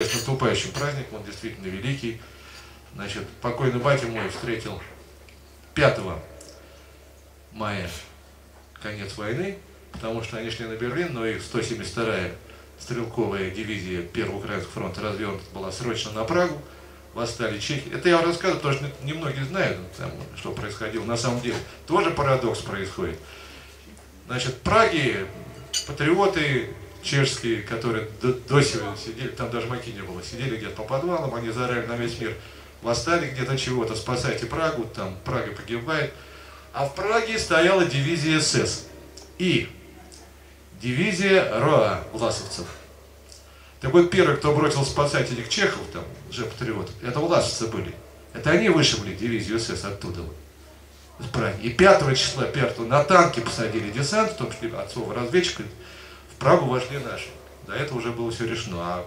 С наступающим праздником, он действительно великий. Значит, покойный батя мой встретил 5 мая конец войны, потому что они шли на Берлин, но их 172-я стрелковая дивизия 1-го Украинского фронта развернута была срочно на Прагу, восстали чехи. Это я вам рассказываю, потому что немногие знают, что происходило. На самом деле тоже парадокс происходит. Значит, в Праге патриоты чешские, которые до сего сидели, там даже маки не было, сидели где-то по подвалам, они заорали на весь мир, восстали где-то чего-то, спасайте Прагу, там Прага погибает. А в Праге стояла дивизия СС и дивизия РОА власовцев. Так вот, первый, кто бросил спасать этих чехов, там, же патриотов, это власовцы были. Это они вышибли дивизию СС оттуда. Из Праги. И 5 числа на танки посадили десант, в том числе отцова разведчика. В Прагу вошли наши. До этого уже было все решено. А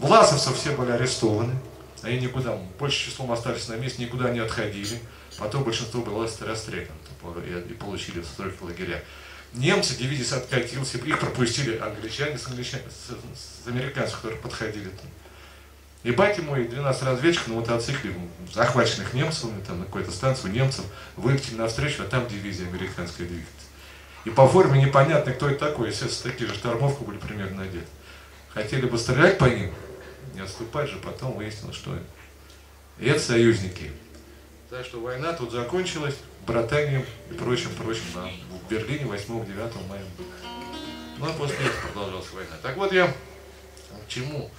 власовцы все были арестованы. Они никуда, больше числом остались на месте, никуда не отходили. Потом большинство было расстреляно и получили в стройки лагеря. Немцы, дивизия откатился, их пропустили англичане с американцев, которые подходили. И батя мой, 12 разведчиков на мотоцикле, захваченных немцами, там, на какой-то станцию немцев, вылетели навстречу, а там дивизия американская двигается. И по форме непонятно, кто это такой. Естественно, такие же штормовки были примерно надеты. Хотели бы стрелять по ним, не отступать же, потом выяснилось, что это союзники. Так что война тут закончилась братанием и прочим в Берлине 8-9 мая. Ну а после этого продолжалась война. Так вот я к чему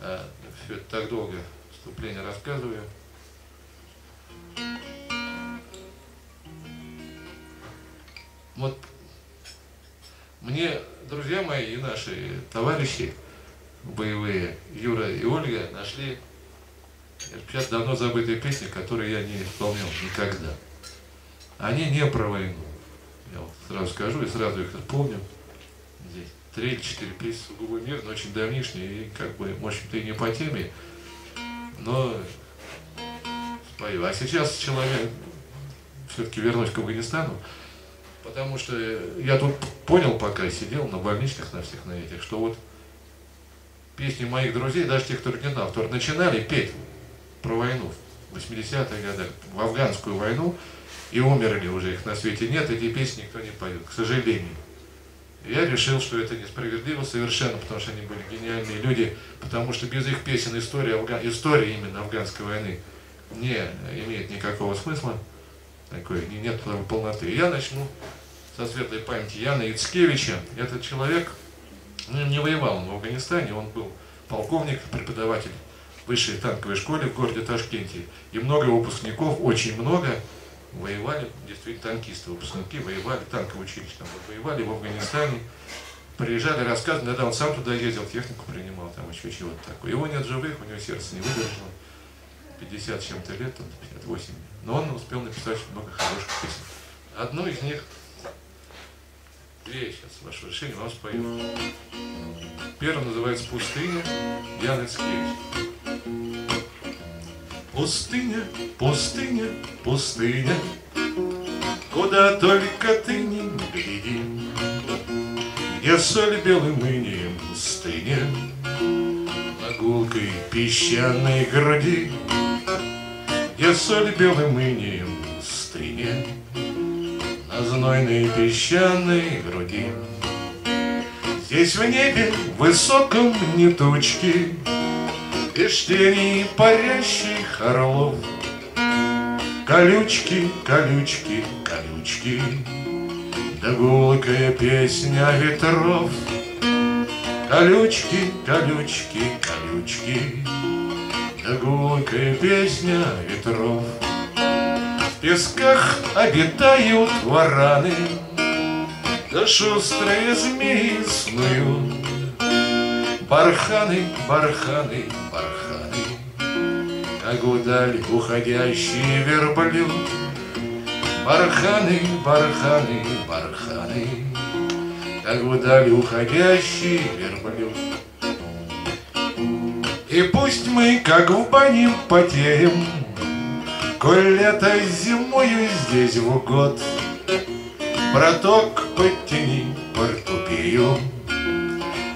все это так долго вступление рассказываю. Вот мне, друзья мои и наши товарищи боевые, Юра и Ольга, нашли сейчас давно забытые песни, которые я не исполнял никогда. Они не про войну. Я вот сразу скажу и сразу их исполню. Здесь 3 или 4 песни сугубо мирные, очень давнишние, и как бы, в общем-то, и не по теме, но спою. А сейчас человек, все-таки вернусь к Афганистану, потому что я тут понял, пока сидел на больничных, на всех на этих, что вот песни моих друзей, даже тех, кто не знал, которые начинали петь про войну в 80-х годах, в афганскую войну, и умерли уже, их на свете нет, эти песни никто не поет, к сожалению. Я решил, что это несправедливо совершенно, потому что они были гениальные люди, потому что без их песен история именно афганской войны не имеет никакого смысла, такой, нет полноты. Я начну со светлой памяти Яна Яцкевича. Этот человек, ну, не воевал он в Афганистане, он был полковник, преподаватель в высшей танковой школе в городе Ташкенте. И много выпускников, очень много, воевали, действительно, танкисты, выпускники, воевали, танковые училища, там, воевали в Афганистане, приезжали, рассказывали, тогда он сам туда ездил, технику принимал, там еще чего-то такое. Его нет живых, у него сердце не выдержало, 50 с чем-то лет, 58, но он успел написать много хороших песен. Одну из них, две сейчас, ваше решение, вам спою. Первая называется «Пустыня», Яна Яцкевич. Пустыня, пустыня, пустыня, куда только ты не гляди, где соль белым инеем пустыня, на гулкой песчаной груди, где соль белым инеем пустыня, на знойной песчаной груди. Здесь в небе высоком ни тучки, без тени парящих орлов, колючки, колючки, колючки, да гулкая песня ветров. Колючки, колючки, колючки, да гулкая песня ветров. В песках обитают вараны, да шустрые змеи снуют. Барханы, барханы, барханы, как удаль уходящий верблюд. Барханы, барханы, барханы, как удаль уходящий верблюд. И пусть мы, как в бане, потеем, коль лето зимою здесь в год. Браток, подтяни портупею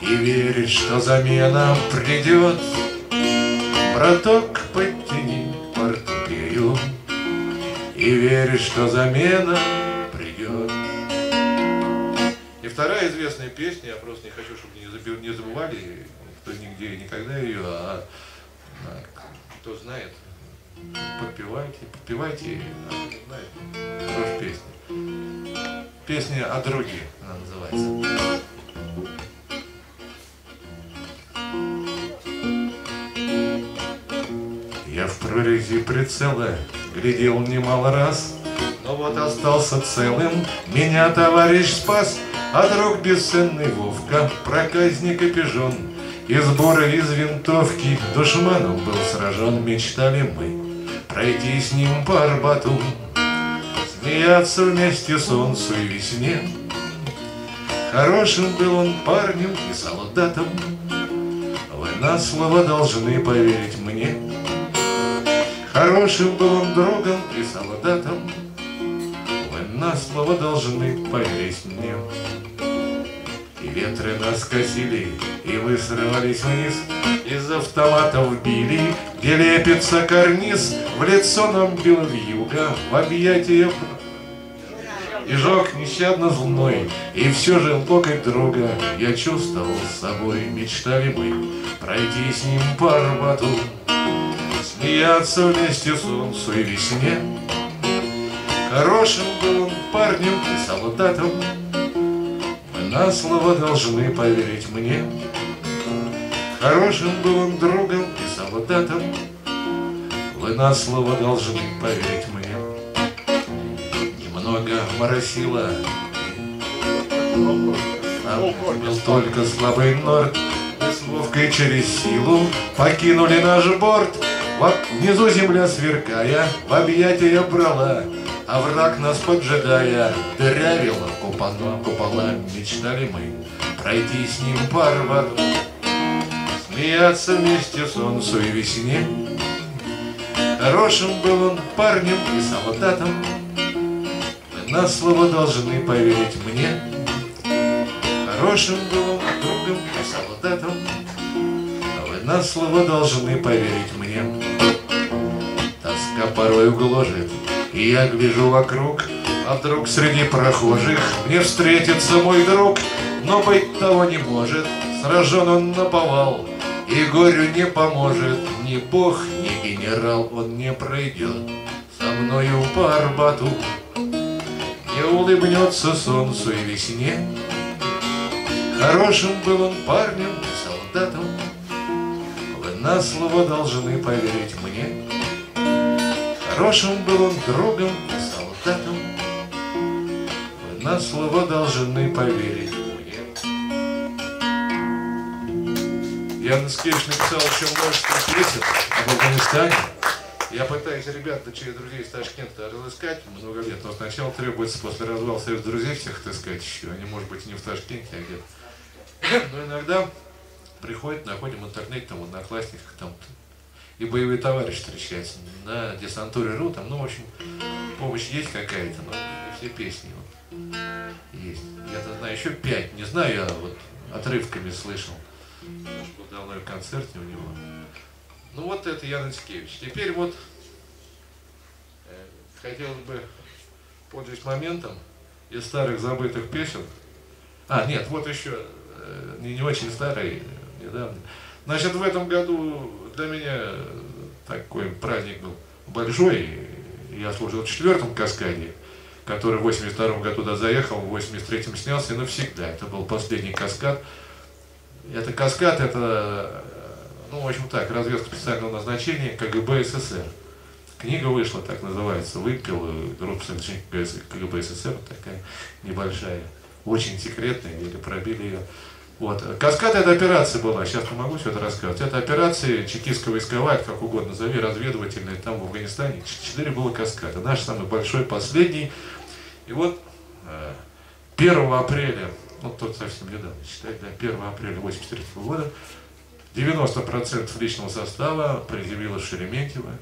и верит, что замена придет. Браток, подтяни портупею и верит, что замена придет. И вторая известная песня, я просто не хочу, чтобы не забывали, кто нигде и никогда ее, а кто знает, подпевайте, подпевайте, знает, хорошая песня. Песня о друге, она называется. Я в прорези прицела глядел немало раз, но вот остался целым, меня товарищ спас, а друг бесценный Вовка, проказник и пижон, из бура, из винтовки душманом был сражен. Мечтали мы пройти с ним по Арбату, смеяться вместе солнцу и весне. Хорошим был он парнем и солдатом, вы на слово должны поверить мне. Хорошим был он другом и солдатом, вы на слово должны поверить мне. И ветры нас косили, и мы срывались вниз, из автоматов били, где лепится карниз. В лицо нам бил вьюга, в объятия и жег нещадно злой, и все же локоть друга я чувствовал с собой. Мечтали мы пройти с ним по Арбату, смеяться вместе солнцу и весне. Хорошим был он парнем и солдатом, мы на слово должны поверить мне. Хорошим был он другом и солдатом, вы на слово должны поверить мне. Немного моросило, нам был только слабый норд, мы с Вовкой через силу покинули наш борт. Внизу земля сверкая, в объятия брала, а враг нас поджидая, дырявила купола. Мечтали мы пройти с ним по Арбату, смеяться вместе солнцу и весне. Хорошим был он парнем и солдатом, вы на слово должны поверить мне. Хорошим был он другом и солдатом, вы на слово должны поверить мне. Тоска порой гложет, и я гляжу вокруг, а вдруг среди прохожих мне встретится мой друг. Но быть того не может, сражен он наповал, и горю не поможет ни бог, ни генерал. Он не пройдет со мною по Арбату, не улыбнется солнцу и весне. Хорошим был он парнем и солдатом, вы на слово должны поверить мне. Хорошим был он другом и солдатом, вы на слово должны поверить мне. Яна Яцкевич написал еще множество песен об Афганистане. Я пытаюсь ребята через друзей из Ташкента разыскать много лет, но сначала требуется после развала Союза друзей всех отыскать еще. Они, может быть, не в Ташкенте, а где-то. Но иногда приходят, находим в интернете, там, в Одноклассниках, там, и боевые товарищи встречаются на десантуре.ру, там, ну, в общем, помощь есть какая-то, но все песни вот есть. Я-то знаю еще 5, не знаю, я вот отрывками слышал. Был давно концерт у него. Ну, вот это Яна Яцкевич. Теперь вот хотелось бы пользоваться моментом из старых забытых песен. А, нет, вот еще не очень старый, недавно. Значит, в этом году для меня такой праздник был большой. Я служил в 4-м Каскаде, который в 82-м году туда заехал, в 83-м снялся и навсегда. Это был последний Каскад. Это Каскад, это, ну, в общем так, разведка специального назначения КГБ СССР. Книга вышла, так называется, «Вымпел», группа КГБ СССР, такая небольшая, очень секретная, или пробили ее. Вот. Каскад — это операция была, сейчас помогу все это рассказать. Это операция чекистская, войсковая, как угодно назови, разведывательная, там в Афганистане. 4 было Каскада, наш самый большой, последний. И вот 1 апреля, ну тот совсем недавно считать, да, 1 апреля 1983 года 90% личного состава предъявило Шеременкова.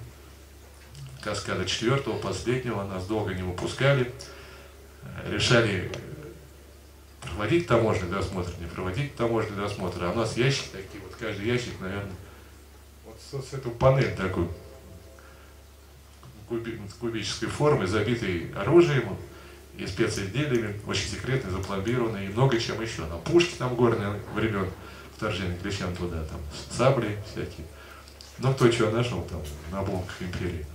Каскада 4-го, последнего, нас долго не выпускали. Решали Проводить таможенный досмотр, не проводить таможенный досмотр. А у нас ящики такие, вот каждый ящик, наверное, вот с эту панель такой кубической формы, забитой оружием и специзделиями, очень секретный, запломбированный и много чем еще. На пушки там горные времен вторжения, кричам туда, там сабли всякие. Ну, кто чего нашел там на обломках империи.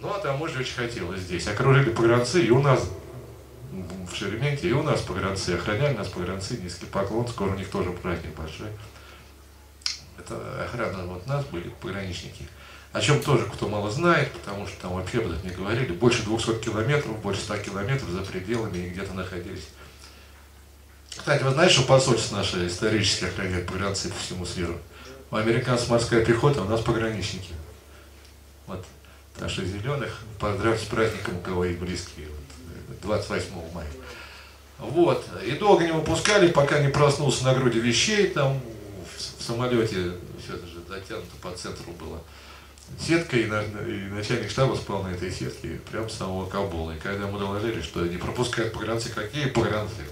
Ну, а таможня очень хотелось здесь. Окружили погранцы, и у нас в Шеременке, и у нас погранцы. Охраняли нас погранцы, низкий поклон, скоро у них тоже праздник большой. Это охрана вот нас были, пограничники. О чем тоже кто мало знает, потому что там вообще об этом не говорили. Больше 200 километров, больше 100 километров за пределами и где-то находились. Кстати, вы знаете, что посольство наше исторически охраняет погранцы по всему миру? У американцев морская пехота, у нас пограничники. Вот. Наши зеленых, поздравьте с праздником, у кого есть близкие, 28 мая. Вот, и долго не выпускали, пока не проснулся на груди вещей, там в самолете, все это же затянуто по центру было, сетка, и начальник штаба спал на этой сетке, прямо с самого Кабула. И когда ему доложили, что не пропускают погранцы, какие погранцы?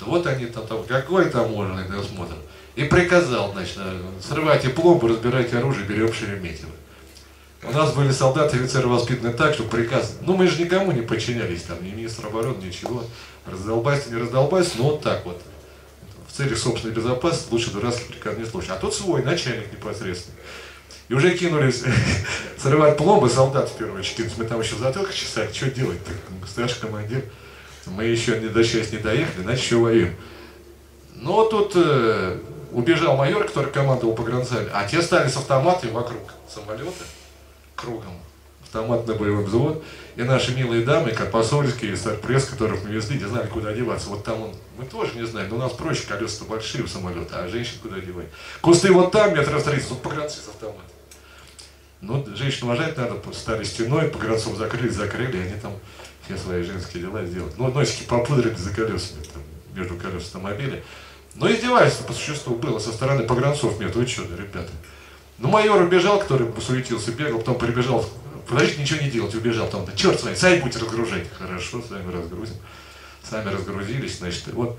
Да вот они там какой таможенный досмотр. И приказал, значит, срывайте пломбу, разбирайте оружие, берем Шереметьево. У нас были солдаты и офицеры воспитаны так, что приказ... Ну, мы же никому не подчинялись, там, ни министр обороны, ничего. Раздолбайся, не раздолбайся, но вот так вот. В целях собственной безопасности лучше дурацкий приказ не слушать. А тут свой начальник непосредственно. И уже кинулись срывать пломбы, солдаты в первую очередь. Мы там еще затылка чесали, что делать-то? Старший командир, мы еще до 6 не доехали, значит, еще воюем. Но тут... Убежал майор, который командовал погранцами, а те стали с автоматами вокруг самолета, кругом, автоматно-боевой взвод. И наши милые дамы, как посольские, старпресс, которых мы везли, не знали, куда деваться. Вот там он, мы тоже не знаем, но у нас проще, колеса-то большие у самолета, а женщин куда девать. Кусты вот там, метров 30, тут погранцы с автоматом. Ну, женщин уважать надо, стали стеной, погранцов закрыли, и они там все свои женские дела сделали. Ну, носики попудрили за колесами, там, между колес автомобиля. Но издевательство по существу было со стороны погранцов, нет, вы чудо, ребята. Ну, майор убежал, который посуетился, бегал, потом прибежал, подождите, ничего не делать, убежал, там, да черт с вами, сами будете разгружать. Хорошо, сами разгрузим. Сами разгрузились, значит, вот.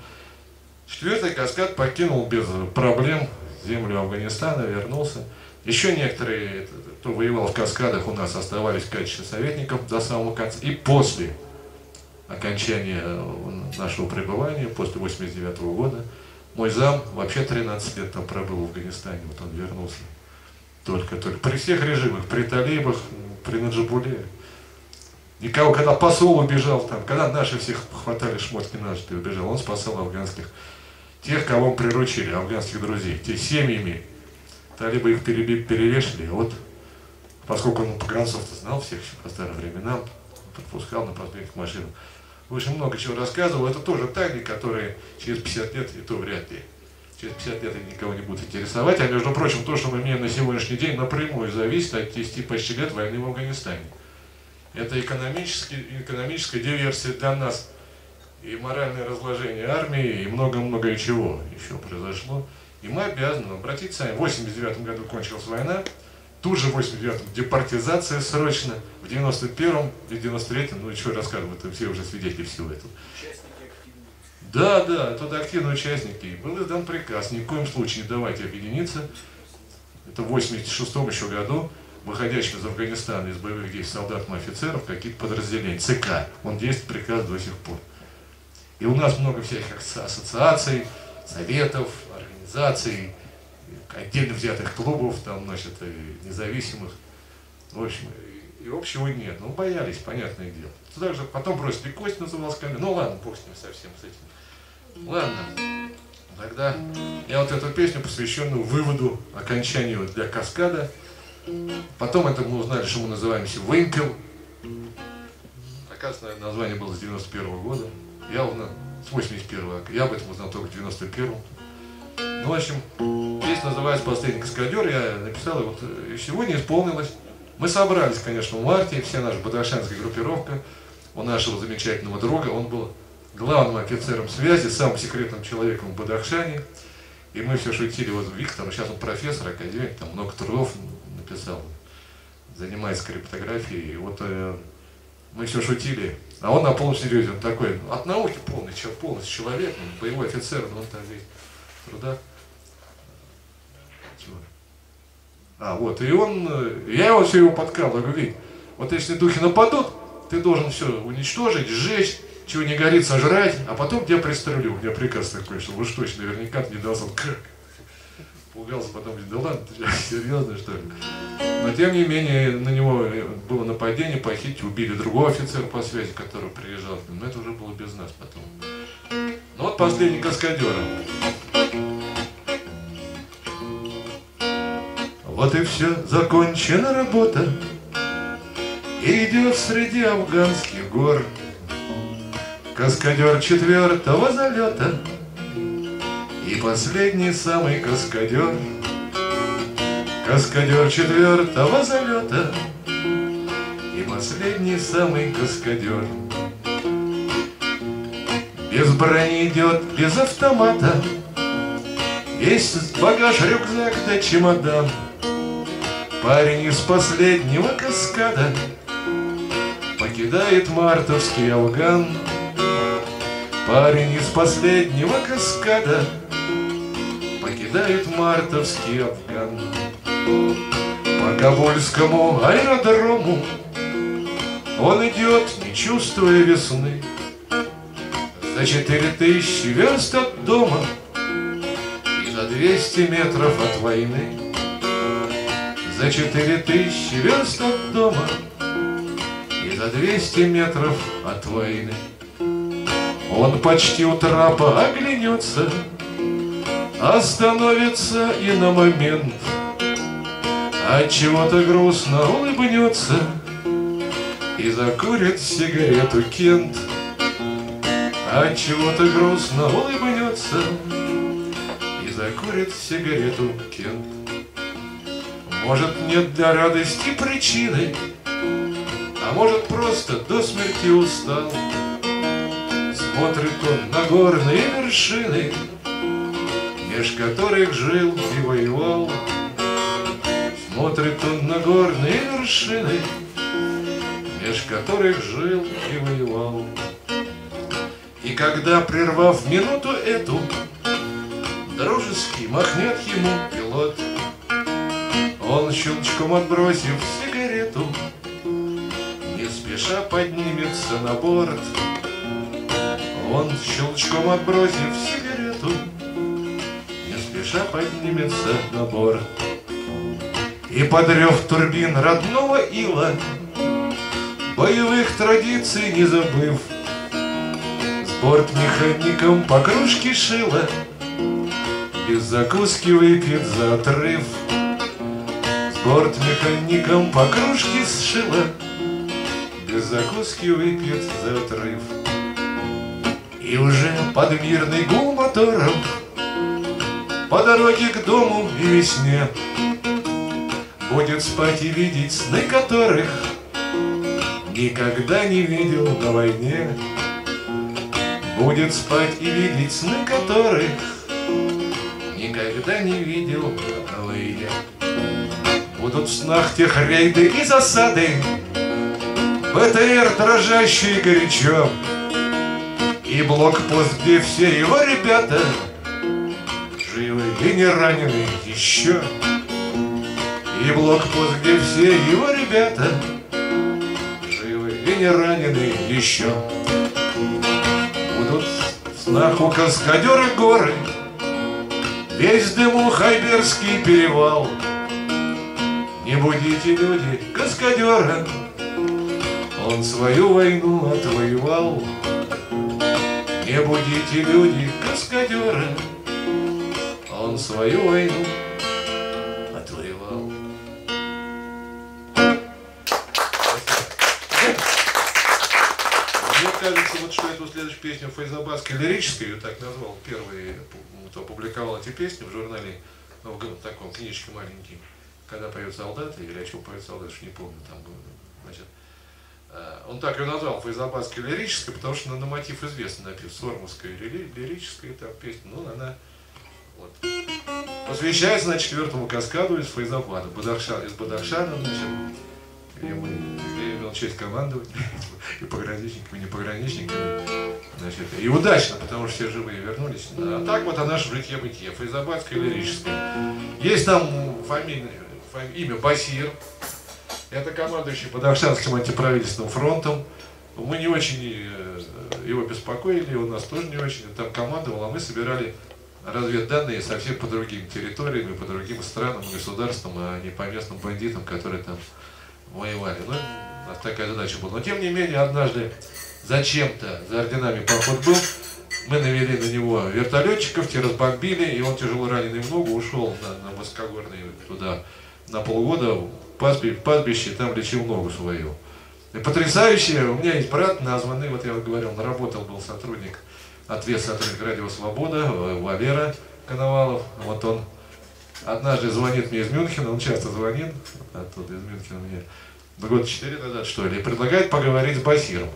4-й каскад покинул без проблем землю Афганистана, вернулся. Еще некоторые, кто воевал в каскадах, у нас оставались в качестве советников до самого конца. И после окончания нашего пребывания, после 89-го года, мой зам вообще 13 лет там пробыл в Афганистане, вот он вернулся. Только-только. При всех режимах, при талибах, при Наджибуле. Никого, когда посол убежал там, когда наши всех хватали шмотки наши, ты убежал, он спасал афганских. Тех, кого приручили, афганских друзей. Те семьями. Талибы их перевешали, вот. Поскольку он погранцов-то знал всех еще по старым временам, подпускал на подбегах машину. Очень много чего рассказывал, это тоже тайны, которые через 50 лет, и то вряд ли, через 50 лет они никого не будут интересовать, а между прочим, то, что мы имеем на сегодняшний день, напрямую зависит от 10 почти лет войны в Афганистане. Это экономическая диверсия для нас, и моральное разложение армии, и много-много чего еще произошло. И мы обязаны обратиться, в 89 году кончилась война, тут же в 89-м депортизация срочно, в 91-м и 93-м, ну и что рассказывают, все уже свидетели всего этого. Участники активные. Да, тут активные участники. И был издан приказ, ни в коем случае не давайте объединиться. Это в 86-м еще году, выходящим из Афганистана, из боевых действий солдат и офицеров, какие-то подразделения, ЦК. Он действует приказ до сих пор. И у нас много всяких ассоциаций, советов, организаций, отдельно взятых клубов, там, значит, независимых, в общем, и общего нет. Ну, боялись, понятное дело. Туда же потом бросили кость на волосками. Ну, ладно, бог с ним совсем, с этим. Ладно, тогда я вот эту песню, посвященную выводу, окончанию для каскада. Потом это мы узнали, что мы называемся «Вымпел». Оказывается, название было с 91-го года. Я узнал, с 81-го, я об этом узнал только в 91-м. Ну, в общем, песня называется «Последний каскадер», я написал, и вот сегодня исполнилось. Мы собрались, конечно, в марте, вся наша бадахшанская группировка у нашего замечательного друга, он был главным офицером связи, самым секретным человеком в Бадахшане, и мы все шутили, вот Виктор, сейчас он профессор, академик, там много трудов написал, занимается криптографией, и вот мы все шутили, а он на полном серьезе, он такой, от науки полный человек, боевой офицер, но он там весь в трудах. А, вот, и он, я его все его подкалывал, говорю, Вик, вот если духи нападут, ты должен все уничтожить, сжечь, чего не горит, сожрать, а потом тебя пристрелю. У меня приказ такой, что уж точно, наверняка ты не должен, как? Пугался, потом говорит, да ладно, ты серьезно, что ли? Но тем не менее, на него было нападение, похитили, убили другого офицера по связи, который приезжал к ним, но это уже было без нас потом. Ну вот последний каскадер. Вот и все, закончена работа, и идет среди афганских гор каскадер 4-го залета, и последний самый каскадер, каскадер 4-го залета, и последний самый каскадер. Без брони идет, без автомата, весь багаж, рюкзак да чемодан. Парень из последнего каскада покидает мартовский Афган. Парень из последнего каскада покидает мартовский Афган. По Кабульскому аэродрому он идет, не чувствуя весны. За 4000 верст от дома и за 200 метров от войны. За 4000 верст от дома и за 200 метров от войны. Он почти у трапа оглянется, остановится и на момент от чего-то грустно улыбнется и закурит сигарету Кент. От чего-то грустно улыбнется и закурит сигарету Кент. Может, нет для радости причины, а может, просто до смерти устал. Смотрит он на горные вершины, меж которых жил и воевал. Смотрит он на горные вершины, меж которых жил и воевал. И когда, прервав минуту эту, дружески махнет ему пилот, он, щелчком отбросив сигарету, не спеша поднимется на борт. Он, щелчком отбросив сигарету, не спеша поднимется на борт. И под рев турбин родного ила, боевых традиций не забыв, с бортмехаником по кружке шила, без закуски выпьет за отрыв. Бортмехаником по кружке сшила, без закуски выпьет за отрыв. И уже под мирный гул мотором по дороге к дому и весне будет спать и видеть сны, которых никогда не видел на войне. Будет спать и видеть сны, которых никогда не видел на войне. Будут в снах тех рейды и засады, БТР дрожащий горячо, и блокпост, где все его ребята живы и не ранены еще. И блокпост, где все его ребята живы и не ранены еще. Будут в снах у каскадера горы, весь дыму Хайберский перевал. Не будите, люди, каскадера, он свою войну отвоевал. Не будите, люди, каскадера, он свою войну отвоевал. Мне кажется, вот что эту следующую песню файзабадской лирической, ее так назвал, первый, кто опубликовал эти песни в журнале, ну, в таком книжечке маленький. Когда поют солдаты, или о чем поют солдаты, что не помню, там было, значит, он так ее назвал, файзабадская лирическая, потому что на мотив известно написано, сормовская лирическая там песня, но она вот, посвящается на 4-му каскаду из Файзабада, Бадахшан, из Бадахшана, значит, где он честь командовать и пограничниками, и не пограничниками. Значит, и удачно, потому что все живые вернулись. А так вот о нашем житье-бытие, файзабадское, лирическое. Есть там имя Басир, это командующий Бадахшанским антиправительственным фронтом. Мы не очень его беспокоили, он нас тоже не очень там командовал, а мы собирали разведданные совсем по другим территориям и по другим странам, государствам, а не по местным бандитам, которые там воевали. Ну, у нас такая задача была. Но тем не менее, однажды зачем-то за орденами поход был, мы навели на него вертолетчиков, те разбомбили, и он тяжело раненый в ногу, ушел на высокогорный туда на полгода в пастбище, там лечил ногу свою. И потрясающе, у меня есть брат названный, вот я вот говорил, он работал, был сотрудник, сотрудник Радио Свобода, Валера Коновалов. Вот он однажды звонит мне из Мюнхена, он часто звонит, оттуда из Мюнхена мне, года 4 назад что ли, и предлагает поговорить с Басиром.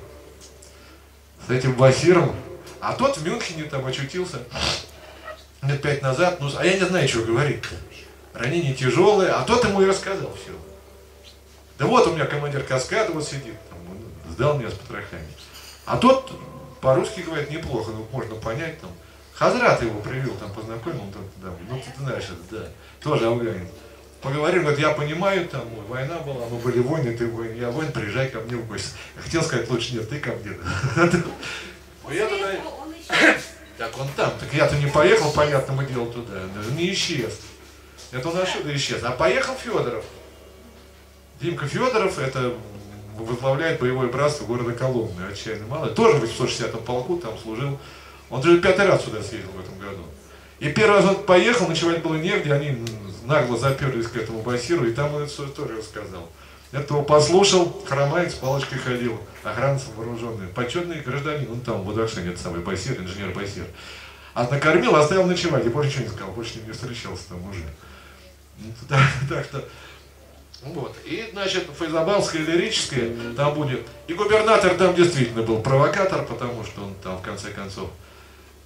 С этим Басиром, а тот в Мюнхене там очутился лет 5 назад, ну, а я не знаю, что говорить-то. Ранение тяжелое, а тот ему и рассказал все. Да вот у меня командир Каскада вот сидит, там, он сдал меня с потрохами. А тот по-русски говорит неплохо, ну можно понять там. Хазрат его привел, там познакомил, там, да, ну ты знаешь это, да, тоже афганец. Поговорим, говорит, я понимаю, там война была, мы были войны, ты воин, я воин, приезжай ко мне в гости. Я хотел сказать, лучше нет, ты ко мне. Так он там, так я-то не поехал, понятно, мы дело туда, даже не исчез. Это он отсюда исчез, а поехал Федоров. Димка Федоров, это возглавляет боевое братство города Коломны, отчаянно мало. Тоже в 860-м полку там служил. Он уже 5-й раз сюда съездил в этом году. И первый раз он поехал, ночевать было негде, они нагло заперлись к этому Басиру, и там он эту историю рассказал. Этого послушал, хромает, с палочкой ходил, охранцем вооруженный. Почетный гражданин, он там в Бадахшане, этот самый Басир, инженер Басир. А накормил, оставил ночевать, и больше ничего не сказал, больше не встречался там уже. Так что... Вот. И, значит, файзабадское лирическое там будет. И губернатор там действительно был провокатор, потому что он там, в конце концов,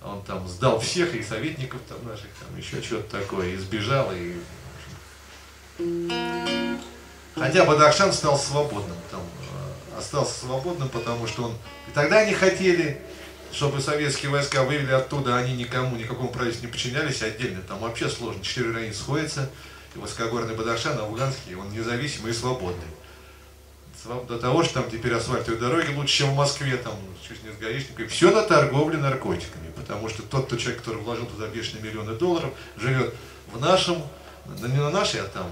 он там сдал всех, и советников там наших, там еще что-то такое, и сбежал, и... Хотя Бадахшан стал свободным, там, остался свободным, потому что он... И тогда они хотели, чтобы советские войска вывели оттуда, они никому, никакому правительству не подчинялись отдельно, там вообще сложно, 4 границы сходятся. Высокогорный Бадахшан, афганский, он независимый и свободный. До того, что там теперь асфальтовые дороги лучше, чем в Москве, там, чуть не с гаишниками. Все на торговле наркотиками, потому что тот человек, который вложил туда бешеные миллионы долларов, живет в нашем, не на нашей, а там,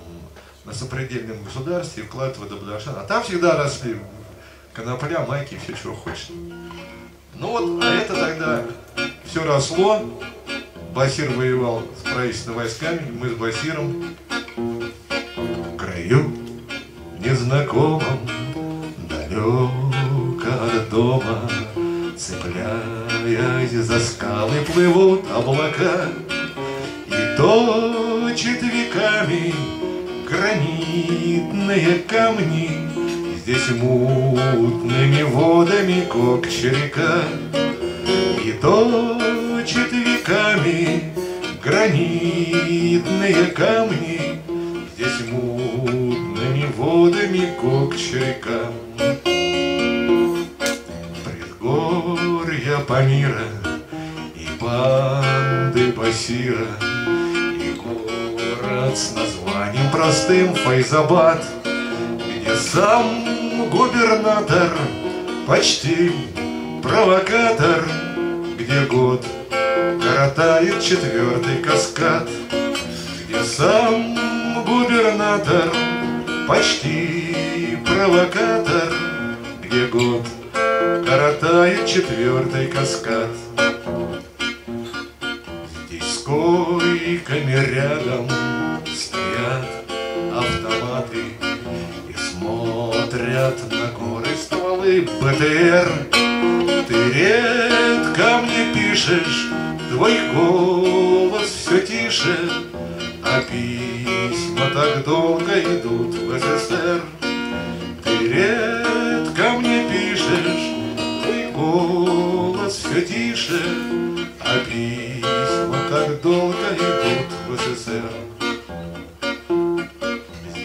на сопредельном государстве, и вкладывает до Бадахшана. А там всегда росли конопля, майки и все, чего хочешь. Ну вот, а это тогда все росло. Басир воевал с правительственными войсками, мы с Басиром в краю незнакомом, далеко от дома, цепляясь за скалы, плывут облака, и точит веками гранитные камни, здесь мутными водами Кокча река, и точит веками гранитные камни, здесь мутными водами Кокча река. Предгорья Памира и банды Басира, и город с названием простым Файзабад, где сам губернатор почти провокатор, где год коротает четвертый каскад, где сам губернатор почти провокатор, где год коротает четвертый каскад. Здесь скойками рядом стоят автоматы и смотрят на горы стволы БТР. Ты редко мне пишешь, твой голос все тише, а письма так долго идут в СССР. Ты редко мне пишешь, твой голос все тише, а письма так долго идут в СССР.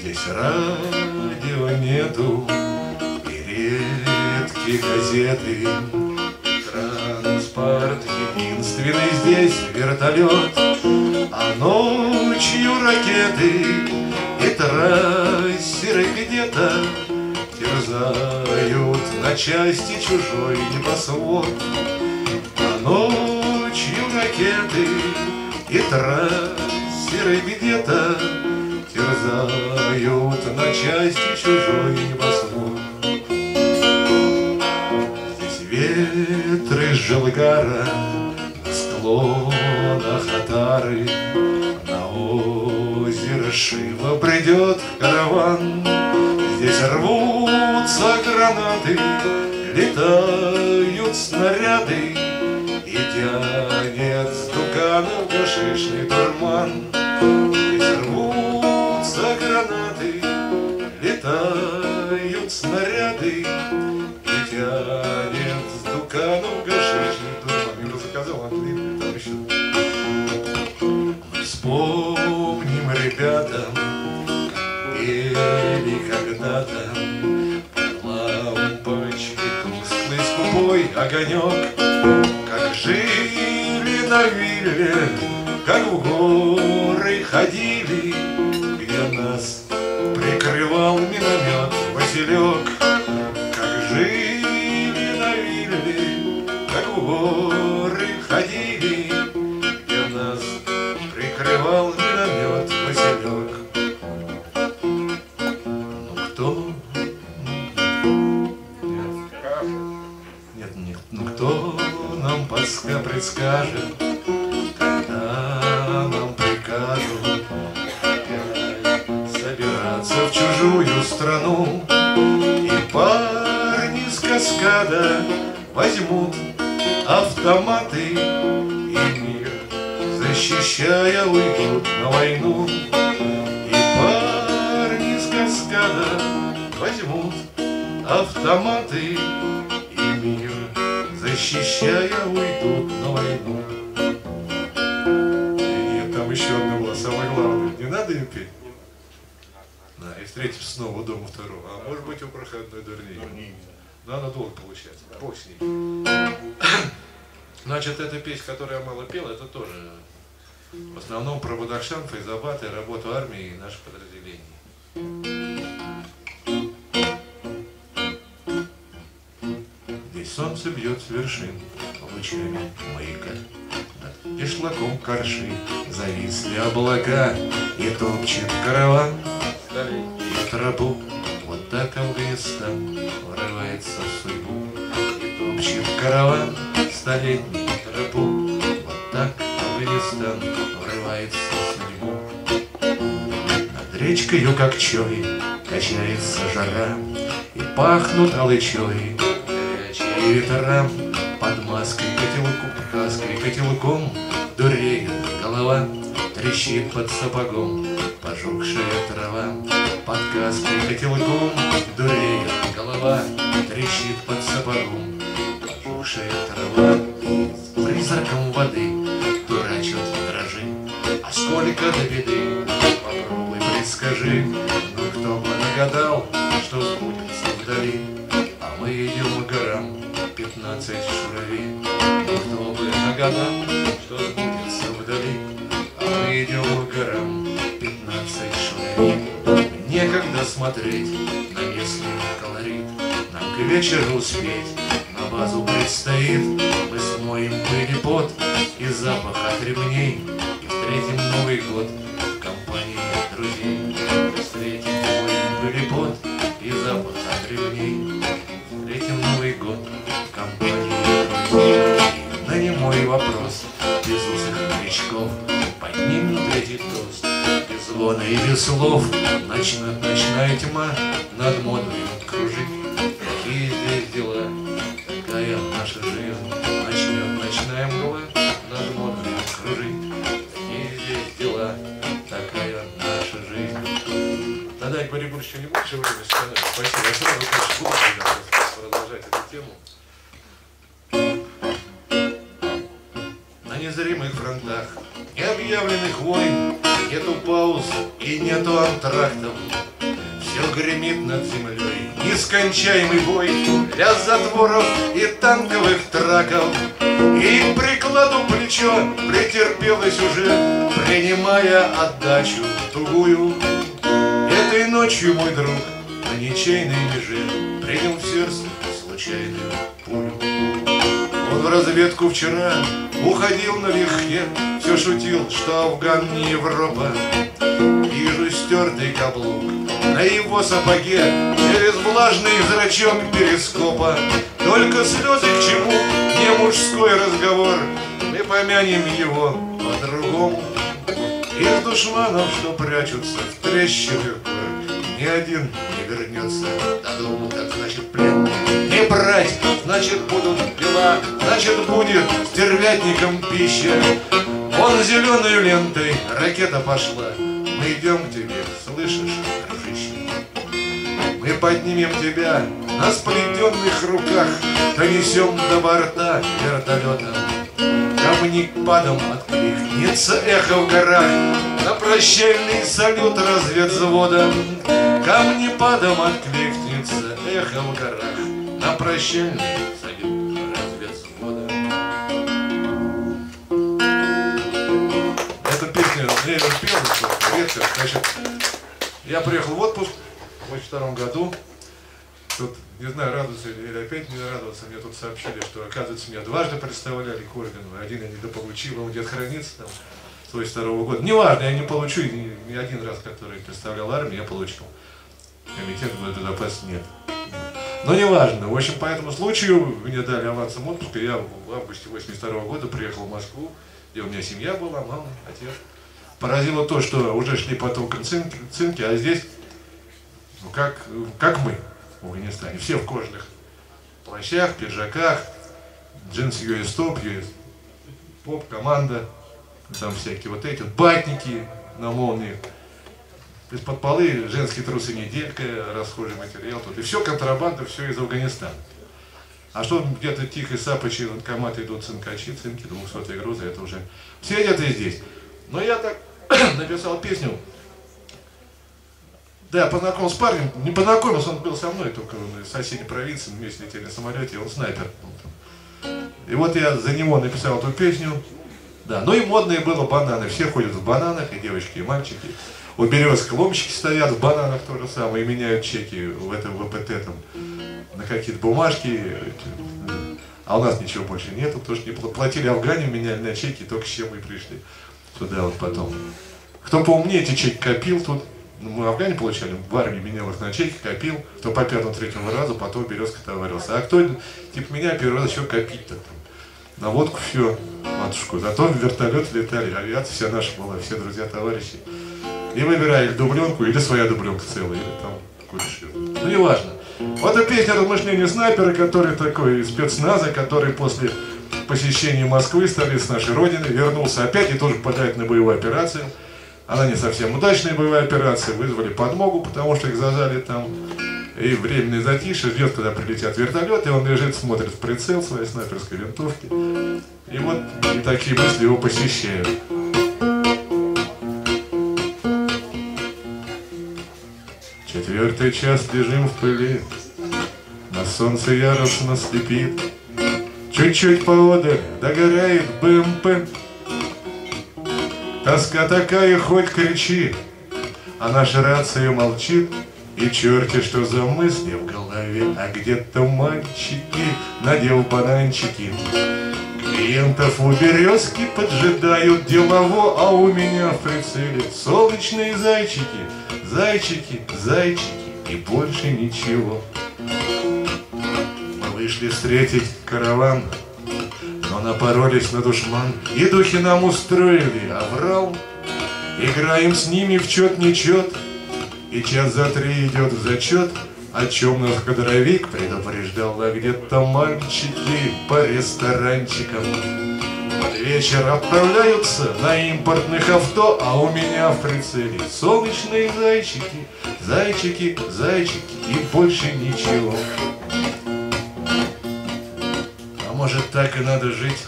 Здесь радио нету и и газеты, транспорт единственный здесь вертолет, а ночью ракеты и трассеры где-то терзают на части чужой небосвод. А ночью ракеты и трассеры где-то терзают на части чужой небосвод. Здесь ветры Джилгара на склонах Атары, на озеро Шива придет караван. Здесь рвутся гранаты, летают снаряды и тянет с дуканов гашишный карман. Здесь рвутся гранаты, летают снаряды и тянет с дуканов гашишный карман. Юра заказал, Андрей, там еще. Мы вспомним ребятам, пели когда-то под лампочкой тусклый скупой огонек, как жили на вилле, как в горы ходили, где нас прикрывал миномет Василек. Как жили на вилле, как в горы ходили, где нас прикрывал миномет Василек. Предскажет, когда нам прикажут собираться в чужую страну, и парни с Каскада возьмут автоматы и мир, защищая, уйдут на войну. И парни с Каскада возьмут автоматы и мир, защищая, уйдут на войну. И нет, там еще одна была, самое главное. Не надо им петь? Да, и встретимся снова дома второго. А может быть, у проходной дурней. Да, она долго получается. Бог с ней. Значит, эта песня, которую я мало пел, это тоже в основном про Бадахшан, Файзабад и работу армии и наших подразделений. Солнце бьет с вершин лучами маяка, над кишлаком корши зависли облака, и топчет караван и тропу. Вот так Афганистан врывается в судьбу, и топчет караван столетний тропу. Вот так Афганистан врывается в судьбу. Над речкою Кокчой качается жара, и пахнут алычой и ветрам. Под маской котелком дуреет голова, трещит под сапогом пожухшая трава. Под каской котелком дуреет голова, трещит под сапогом пожухшая трава. Призраком воды дурачат дрожи, а сколько до беды, попробуй предскажи. Но кто бы нагадал, что сбудется вдали, а мы идем к горам 15 шуравей. Кто бы нагадал, что сбудется вдали, а мы идем к горам 15 шуравей. Некогда смотреть на местный колорит, нам к вечеру успеть на базу предстоит. Мы смоем пыль и пот и запах от ремней, и встретим Новый год в компании друзей. Мы встретим пыль и пот и запах от ремней, встретим Новый год в компании друзей. На немой вопрос без узых новичков поднимут эти тост без звона и без слов. Ночная тьма над модою кружит. Какие здесь дела, такая наша жизнь. Ночная мгла над модою кружит. Какие здесь дела, такая наша жизнь. Тогда я говорю больше, не больше времени. Спасибо. Я сразу хочу продолжать эту тему. На незримых фронтах необъявленных войн нету пауз и нету антрактов. Все гремит над землей нескончаемый бой, лязг затворов и танковых траков. И к прикладу плечо претерпелось уже, принимая отдачу тугую. Этой ночью мой друг на ничейной меже принял в сердце случайную пулю. Он в разведку вчера уходил налегке, все шутил, что Афган не Европа. Вижу стертый каблук на его сапоге через влажный зрачок перископа. Только слезы к чему, не мужской разговор, мы помянем его по-другому. Из душманов, что прячутся в трещинах, ни один не вернется до дома. Так значит плен не брать, значит будут дела, значит будет стервятником пища. Вон зеленой лентой ракета пошла, мы идем к тебе, слышишь, дружище? Мы поднимем тебя на сплетенных руках, донесем до борта вертолета. Камни к падам откликнется эхо в горах на прощальный салют разведзвода. Камни падам откликнется эхо в горах на прощальный салют разведзвода. Эту песню Андрей успел, значит, я приехал в отпуск в 1982 году. Тут, не знаю, радоваться или опять не радоваться, мне тут сообщили, что, оказывается, меня дважды представляли к органу. Один я недополучил, он где-то хранится, там, с 1982 года. Неважно, я не получу, ни один раз, который представлял армию, я получил. Комитет безопасности нет. Но неважно. В общем, по этому случаю мне дали авансом отпуск, и я в августе 1982 года приехал в Москву, где у меня семья была, мама, отец. Поразило то, что уже шли потом цинки, а здесь, ну, как мы в Афганистане, все в кожных плащах, пиджаках, джинсы US Top, US Pop, команда, там всякие вот эти, батники на молнии, из-под полы женские трусы неделька, расхожий материал, тут и все контрабанда, все из Афганистана. А что где-то тихо сапочи, военкоматы идут цинкачи, цинки, 200-е грузы, это уже все где-то здесь. Но я так написал песню, да, познакомился с парнем, не познакомился, он был со мной, только из соседней провинции, мы вместе летели на самолете, он снайпер. И вот я за него написал эту песню, да, ну и модные было бананы, все ходят в бананах, и девочки, и мальчики. У березок ломщики стоят в бананах, то же самое, и меняют чеки в этом ВПТ там, на какие-то бумажки. А у нас ничего больше нету, потому что не платили афгане, меняли на чеки, только с чем мы пришли туда вот потом. Кто поумнее эти чеки копил тут, ну, мы в Афгане получали, в армии менял их на чеки, копил, кто по 5-3 разу, потом березка товарился. А кто, типа меня, первый раз еще копить-то там, на водку все, матушку. Зато в вертолет летали, авиация вся наша была, все друзья, товарищи. И выбирали дубленку, или своя дубленка целая, или там какую-то ширину. Ну, неважно. Вот и песня размышления снайпера, который такой, спецназа, который после посещение Москвы, столицы нашей Родины, вернулся опять и тоже попадает на боевую операцию. Она не совсем удачная боевая операция, вызвали подмогу, потому что их зажали там. И временное затишье, ждет, когда прилетят вертолеты, и он лежит, смотрит в прицел своей снайперской винтовки. И вот и такие мысли его посещают. Четвертый час лежим в пыли, на солнце яростно слепит. Чуть-чуть поодаль догорает БМП. Тоска такая, хоть кричи, а наша рация молчит. И черти, что за мысли в голове, а где-то мальчики, надел бананчики. Клиентов у березки поджидают делово, а у меня в прицеле солнечные зайчики, зайчики, зайчики и больше ничего. Вышли встретить караван, но напоролись на душман, и духи нам устроили оврал. Играем с ними в чет-нечет, и час за три идет в зачет, о чем нас кадровик предупреждал, а где-то мальчики по ресторанчикам. Под вечер отправляются на импортных авто, а у меня в прицеле солнечные зайчики, зайчики, зайчики и больше ничего. Может, так и надо жить.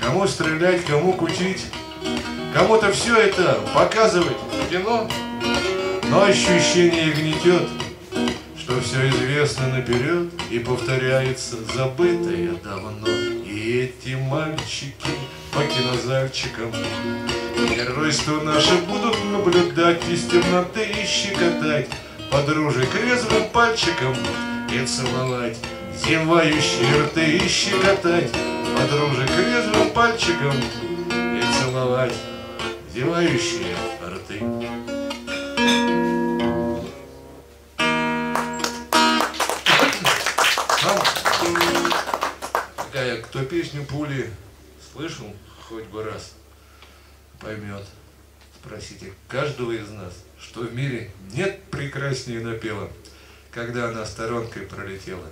Кому стрелять, кому кутить, кому-то все это показывать в кино, но ощущение гнетет, что все известно наперед и повторяется забытое давно. И эти мальчики по кинозальчикам геройство наше будут наблюдать, из темноты и щекотать подружек резвым пальчиком и целовать, зевающие рты и щекотать подружек резвым пальчиком и целовать, зевающие рты. Кто песню «Пули» слышал хоть бы раз, поймет. Спросите каждого из нас, что в мире нет прекраснее напела, когда она сторонкой пролетела.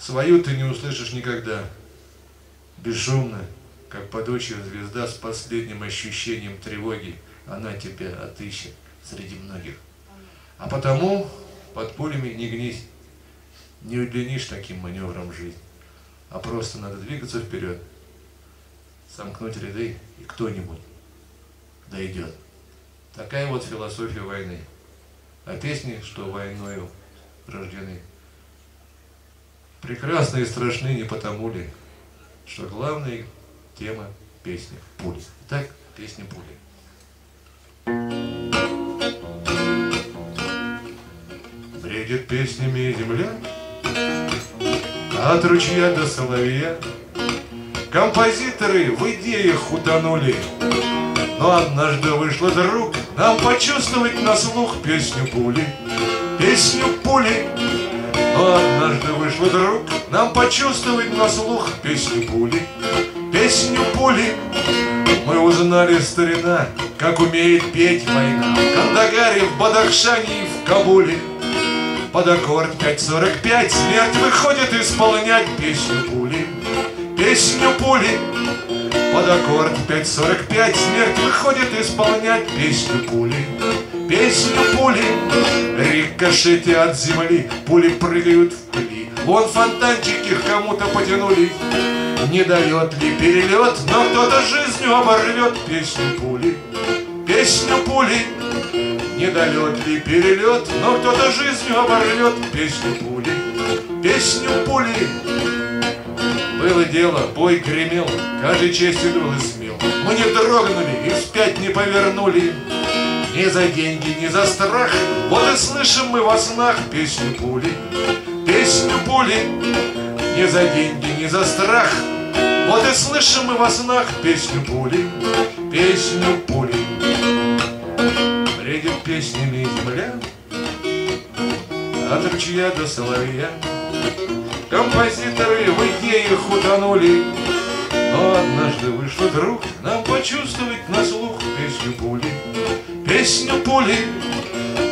Свою ты не услышишь никогда. Бесшумно, как падучая звезда, с последним ощущением тревоги она тебя отыщет среди многих. А потому под пулями не гнись, не удлинишь таким маневром жизнь. А просто надо двигаться вперед, сомкнуть ряды, и кто-нибудь дойдет. Такая вот философия войны. А песни, что войною рождены, прекрасны и страшны не потому ли, что главная тема песни – пули. Итак, песня «Пули». Бредит песнями земля, от ручья до соловья. Композиторы в идеях утонули, но однажды вышло, друг, нам почувствовать на слух песню пули, песню пули. Но однажды вышло, друг, нам почувствовать на слух песню пули, песню пули. Мы узнали, старина, как умеет петь война в Кандагаре, в Бадахшане и в Кабуле. Под аккорд 5.45 смерть выходит исполнять песню пули, песню пули. Под аккорд 5.45 смерть выходит исполнять песню пули, песню пули. Рикошеты от земли, пули прыгают в пыли, вон фонтанчики кому-то потянули. Не дает ли перелет, но кто-то жизнью оборвет песню пули, песню пули. Не дает ли перелет, но кто-то жизнью оборвет песню пули, песню пули. Было дело, бой гремел, каждый честь идул и смел. Мы не дрогнули и вспять не повернули, ни за деньги, ни за страх. Вот и слышим мы во снах песню пули, песню пули. Ни за деньги, ни за страх. Вот и слышим мы во снах песню пули, песню пули. Бредит песнями земля, от ручья до соловья. Композиторы в идеях утонули, но однажды вышло, друг, нам почувствовать на слух песню пули, песню пули.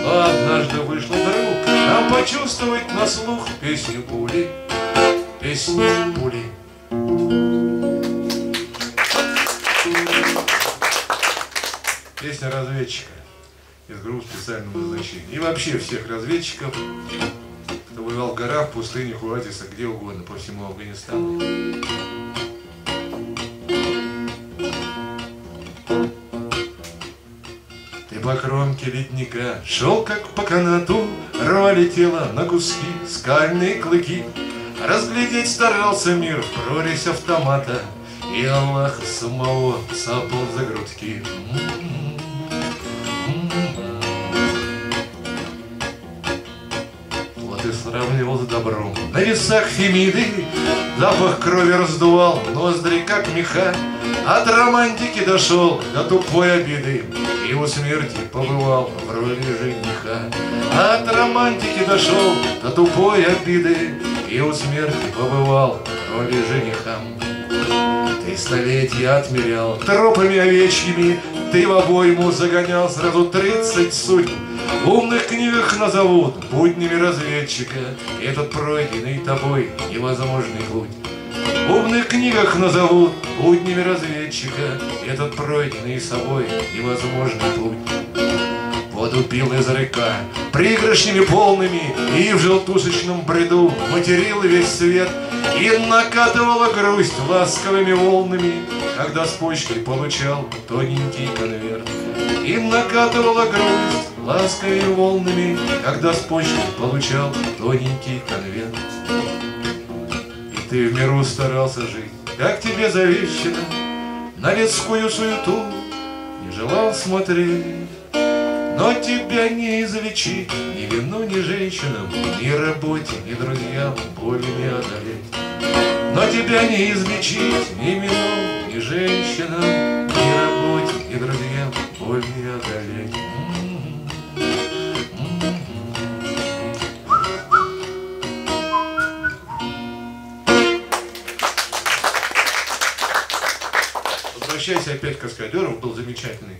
Но однажды вышло, друг, нам почувствовать на слух песню пули, песню пули. Песня разведчика из группы специального назначения. И вообще всех разведчиков, кто воевал в горах, в пустынях, оазисах, где угодно, по всему Афганистану. Ты по кромке ледника шел, как по канату, рвали тело на куски скальные клыки. Разглядеть старался мир в прорезь автомата, и Аллаха самого сапал за грудки. Сравнивал с добром. На весах Фемиды запах крови раздувал ноздри, как меха. От романтики дошел до тупой обиды и у смерти побывал в роли жениха. От романтики дошел до тупой обиды и у смерти побывал в роли жениха. Ты столетия отмерял тропами овечьими, ты в обойму загонял сразу 30 судьб. В умных книгах назовут буднями разведчика этот пройденный тобой невозможный путь. В умных книгах назовут буднями разведчика этот пройденный собой невозможный путь. Воду пил из река пригоршнями полными и в желтушечном бреду материл весь свет. И накатывала грусть ласковыми волнами, когда с почты получал тоненький конверт. И накатывала грусть ласковыми волнами, когда с почты получал тоненький конверт. И ты в миру старался жить, как тебе завещено, на людскую суету не желал смотреть. Но тебя не излечить ни вину, ни женщинам, ни работе, ни друзьям боли не одолеть. Но тебя не излечить ни вину, ни женщинам, ни работе, ни друзьям боль не одолеть. Возвращаясь опять к Каскадеру, был замечательный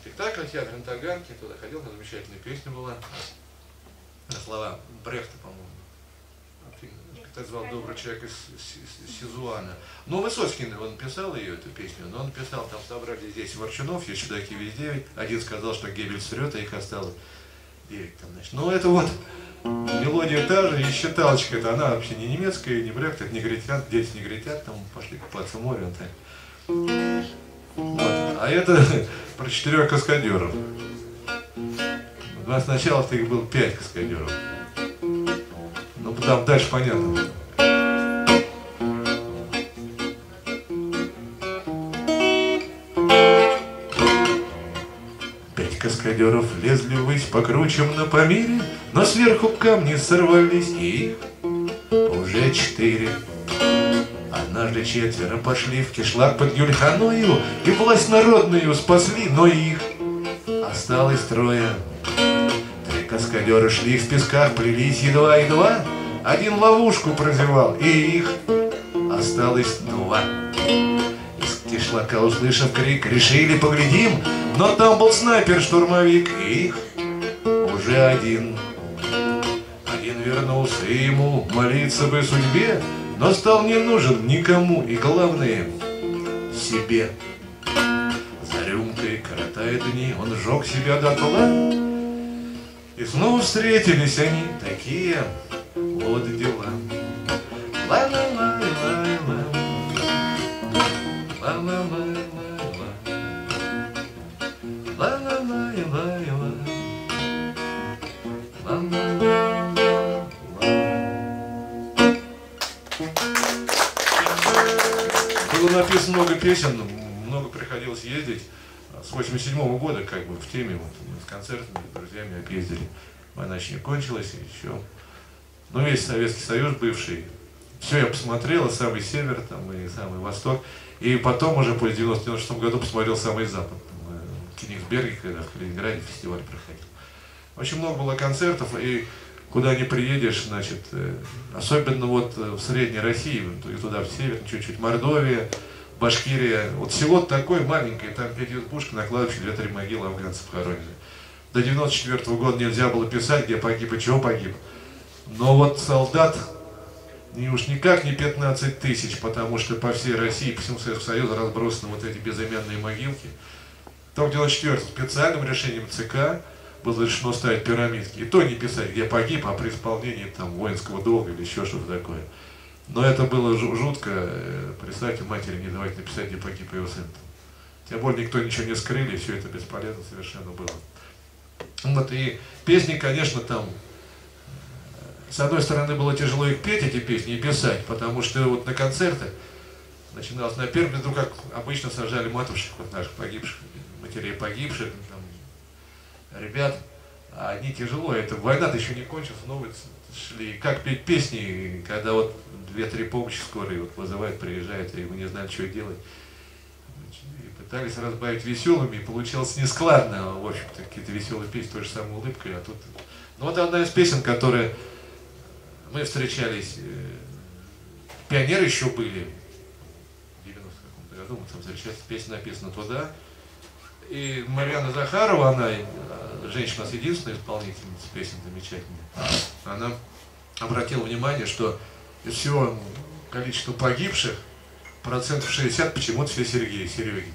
спектакль «Ядрын-Таганки», туда ходил, там замечательная песня была, слова Брехта, по-моему. Спектакль звал «Добрый человек» из Сизуана. Но Высоцкий, он писал ее, эту песню, но он писал, там собрали здесь Ворчунов, есть чудаки весь 9, один сказал, что Геббельс врет, а их осталось 9 там, значит. Ну это вот мелодия та же, и считалочка, это она вообще не немецкая, не Брехт, это негритят, дети негритят, там пошли купаться в море, вот. А это про 4 каскадеров. У нас сначала их было 5 каскадеров. Ну, там дальше понятно. Каскадеров лезли ввысь по кручам на Памире, но сверху камни сорвались, и уже 4. Однажды 4 пошли в кишлак под Гюльханою, и власть народную спасли, но их осталось 3. 3 каскадера шли в песках, плелись едва-едва, один ловушку прозевал, и их осталось 2. Из кишлака, услышав крик, решили поглядим, но там был снайпер-штурмовик, и их уже 1. Один вернулся, и ему молиться бы судьбе, но стал не нужен никому и, главное, себе. За рюмкой, коротая дни, он сжег себя дотла, и снова встретились они, такие вот дела. Много песен, много приходилось ездить. С 87-го года как бы в теме, вот, с концертами, с друзьями объездили. Война еще не кончилась, и еще. Но весь Советский Союз бывший. Все я посмотрел, самый север, там, и самый восток. И потом уже после 96-м году посмотрел самый запад. Там, в Кенигсберге, когда в Калининграде фестиваль проходил. Очень много было концертов, и куда не приедешь, значит, особенно вот в Средней России, и туда в север, чуть-чуть Мордовия, Башкирия, вот село такое маленькое, там 5 избушек, на кладбище 2-3 могилы афганцев хоронили. До 94-го года нельзя было писать, где погиб и чего погиб. Но вот солдат, и уж никак не 15 тысяч, потому что по всей России, по всему Советскому Союзу разбросаны вот эти безымянные могилки. Там в 94-м специальным решением ЦК было решено ставить пирамидки. И то не писать, где погиб, а при исполнении там воинского долга или еще что-то такое. Но это было жутко. Представьте, матери не давать написать, где погиб его сын. Тем более никто ничего не скрыли, все это бесполезно совершенно было. Вот, и песни, конечно, там... С одной стороны, было тяжело их петь, эти песни, и писать, потому что вот на концертах начиналось на первом ряду, как обычно сажали матушек, вот наших погибших, матерей погибших, там, ребят. А одни тяжело, это война-то еще не кончилась, новые шли. Как петь песни, когда вот 2-3 помощи скорые вот вызывают, приезжают, и мы не знаем, что делать. И пытались разбавить веселыми, и получалось нескладно, в общем-то, какие-то веселые песни, той же самой улыбкой, а тут... Ну вот одна из песен, которые мы встречались, пионеры еще были, в 90-м году мы там встречались, песня написана туда. И Мариана Захарова, она женщина с единственной исполнительница песен замечательная, она обратила внимание, что из всего количества погибших 60% почему-то все Сергеи, Сереги.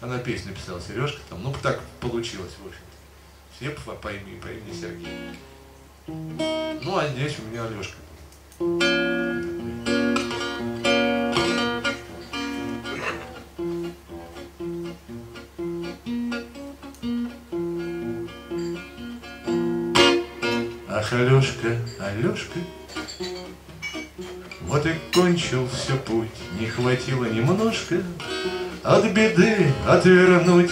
Она песню написала «Сережка», там, ну так получилось, в общем-то. Все по имени Сергей. Ну а здесь у меня Алешка. Ах, Алешка, Алешка, вот и кончился путь, не хватило немножко от беды отвернуть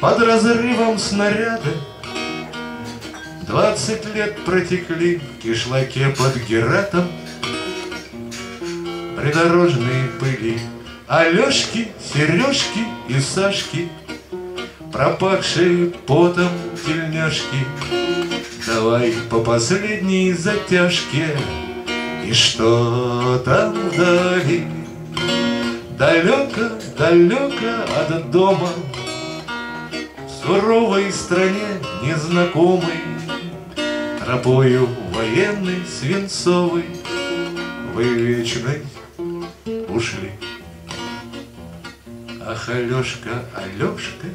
под разрывом снаряда. 20 лет протекли в кишлаке под Гератом, придорожные пыли Алешки, Сережки и Сашки, пропахшие потом тельняшки. Давай по последней затяжке. И что там вдали? Далеко, далеко от дома, в суровой стране незнакомой, тропою военной свинцовой вы вечной ушли. Ах, Алешка, Алешка,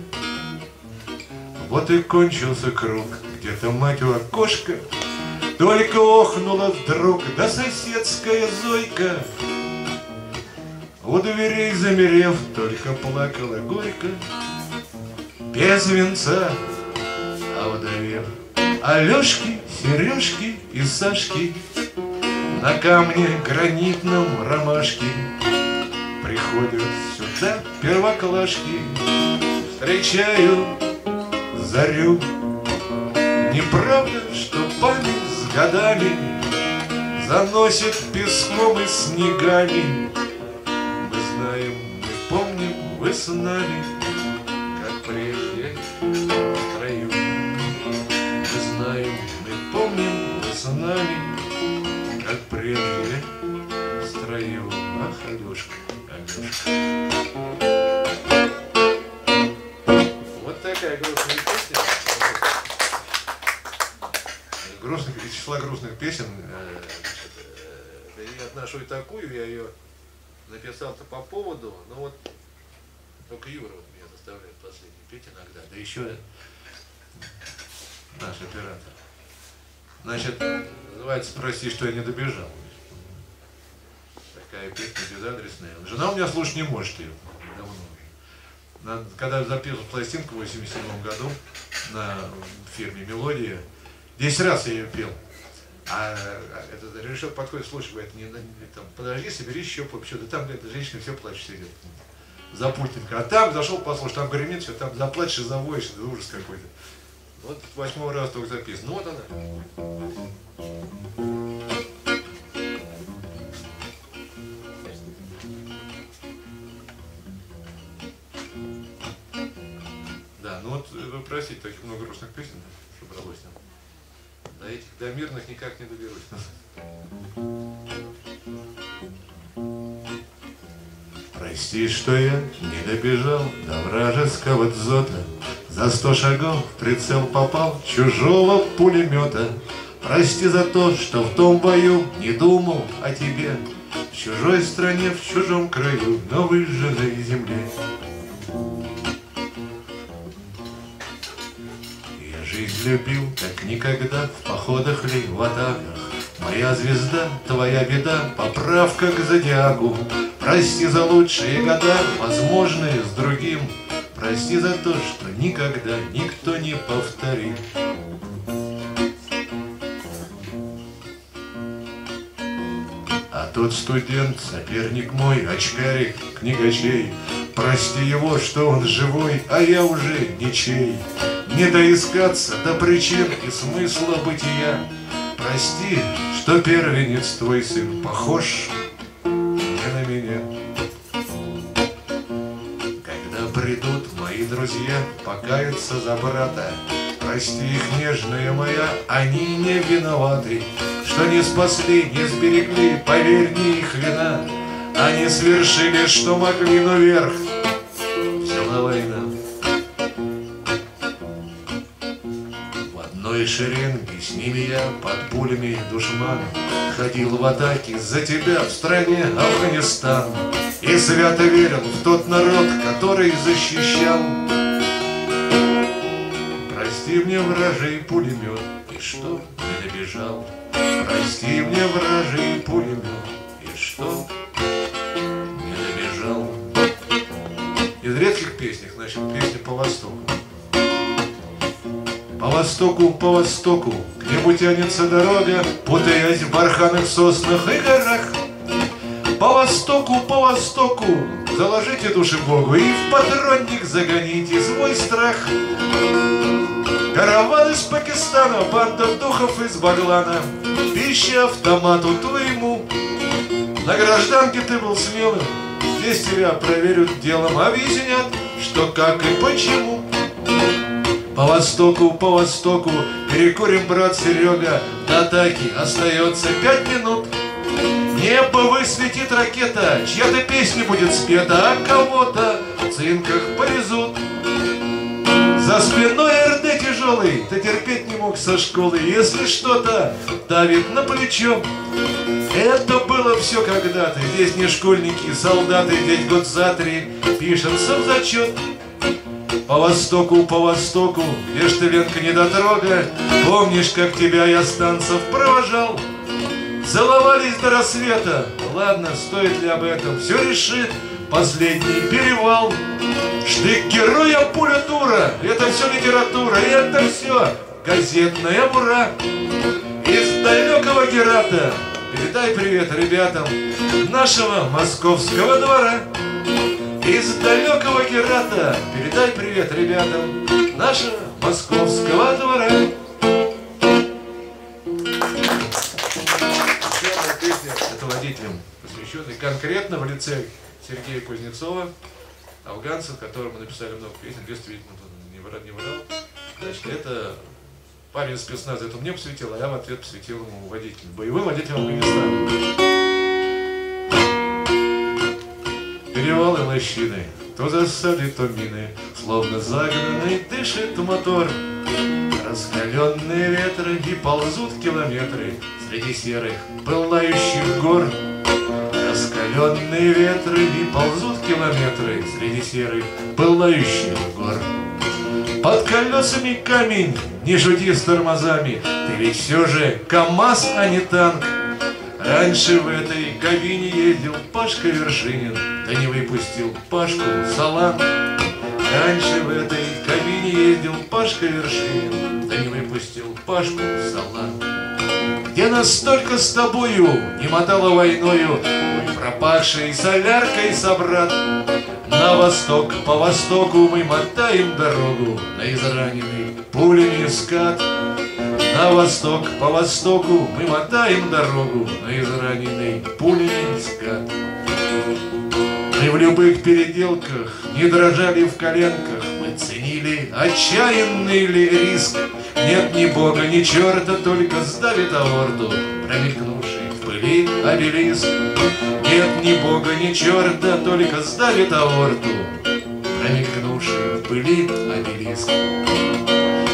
вот и кончился круг. Где-то, мать, у окошка только охнула вдруг, да соседская Зойка, у дверей замерев, только плакала горько, без венца овдовев. Алешки, Сережки и Сашки, на камне гранитном ромашки, приходят сюда первоклашки, встречаю зарю. Неправда, что память с годами заносит песком и снегами. Мы знаем, мы помним, вы с нами, как прежде в краю. Мы знаем, мы помним, вы с нами, как прежде в строю. Ах, Алешка, Алешка. Вот такая грустная песня. Грустных, из числа грустных песен, я отношу и такую, я ее написал-то по поводу, но вот только Юра меня заставляет последний петь иногда, да еще наш оператор. Значит, называется «Прости, что я не добежал». Такая песня безадресная. Жена у меня слушать не может ее давно. Когда записывал пластинку в 1987 году на фирме «Мелодия», 10 раз я ее пел, а этот режиссер подходит, слушай, говорит, не, подожди, собери щепу, все, да там эта женщина все плачет, сидит за пультом, а там зашел, послушай, там гремит, все, там заплачешь и завоишь, это ужас какой-то. Вот 8-й раз только записан, вот она. Да, ну вот, вы простите, таких много грустных песен, что бралось там. До этих, до мирных никак не доберусь. Прости, что я не добежал до вражеского дзота, за 100 шагов в прицел попал чужого пулемета. Прости за то, что в том бою не думал о тебе, в чужой стране, в чужом краю, на выжженной земле. Жизнь любил, как никогда, в походах ли, в атаках. Моя звезда, твоя беда, поправка к зодиаку. Прости за лучшие года, возможные с другим. Прости за то, что никогда никто не повторит. А тот студент, соперник мой, очкарик, книгачей, прости его, что он живой, а я уже ничей. Не доискаться до причин и смысла бытия. Прости, что первенец твой сын похож не на меня. Когда придут мои друзья покаяться за брата, прости их, нежная моя, они не виноваты, что не спасли, не сберегли, поверь, не их вина. Они свершили, что могли, но вверх взяла война. Шеренги, с ними я под пулями душмана ходил в атаке за тебя в стране Афганистан. И свято верил в тот народ, который защищал. Прости мне мне, вражий пулемет, и что ты добежал? Прости мне, вражий пулемет, и что не добежал? Из редких песнях, значит, песня «По востоку». По востоку, к небу тянется дорога, путаясь в барханных соснах и горах. По востоку, заложите души Богу и в патронник загоните свой страх. Караван из Пакистана, банда духов из Баглана, пища автомату твоему. На гражданке ты был смелым, здесь тебя проверят делом, объяснят, что как и почему. По востоку, перекурим, брат Серега, до атаки остается 5 минут. Небо высветит ракета, чья-то песня будет спета, а кого-то в цинках порезут. За спиной РД тяжелый, ты терпеть не мог со школы, если что-то давит на плечо. Это было все когда-то, здесь не школьники, солдаты, ведь год за 3 пишется в зачет. По востоку, где ж ты, Ленка, недотрога, помнишь, как тебя я с танцев провожал? Целовались до рассвета, ладно, стоит ли об этом, все решит последний перевал. Штык героя, пуля дура, это все литература, это все газетная мура. Из далекого Герата передай привет ребятам нашего московского двора. Из далекого Герата передай привет ребятам нашего московского двора. Водителям, посвященный конкретно в лице Сергея Кузнецова, афганца, которому написали много песен, 200, видимо, не врал. Значит, это парень спецназа, это мне посвятил, а я в ответ посвятил ему водителям, боевым водителям Афганистана. Перевалы лощины, то засады, то мины, словно загнанный дышит мотор. Раскаленные ветры и ползут километры среди серых пылающих гор. Раскаленные ветры и ползут километры среди серых пылающих гор. Под колесами камень, не шути с тормозами, ты ведь все же КамАЗ, а не танк. Раньше в этой кабине ездил Пашка Вершинин, да не выпустил Пашку Салан. Раньше в этой кабине ездил Пашка Вершинин, да не выпустил Пашку Салан. Где настолько с тобою не мотала войною, мы пропавшей соляркой собрат. На восток, по востоку мы мотаем дорогу на израненный пулями скат. На восток, по востоку мы мотаем дорогу на израненный пулями скат. Мы в любых переделках не дрожали в коленках, мы ценили отчаянный ли риск. Нет ни бога, ни черта, только сдавит аорту промелькнувший в пыли обелиск. Нет ни бога, ни черта, только сдавит аорту промелькнувший в пыли обелиск.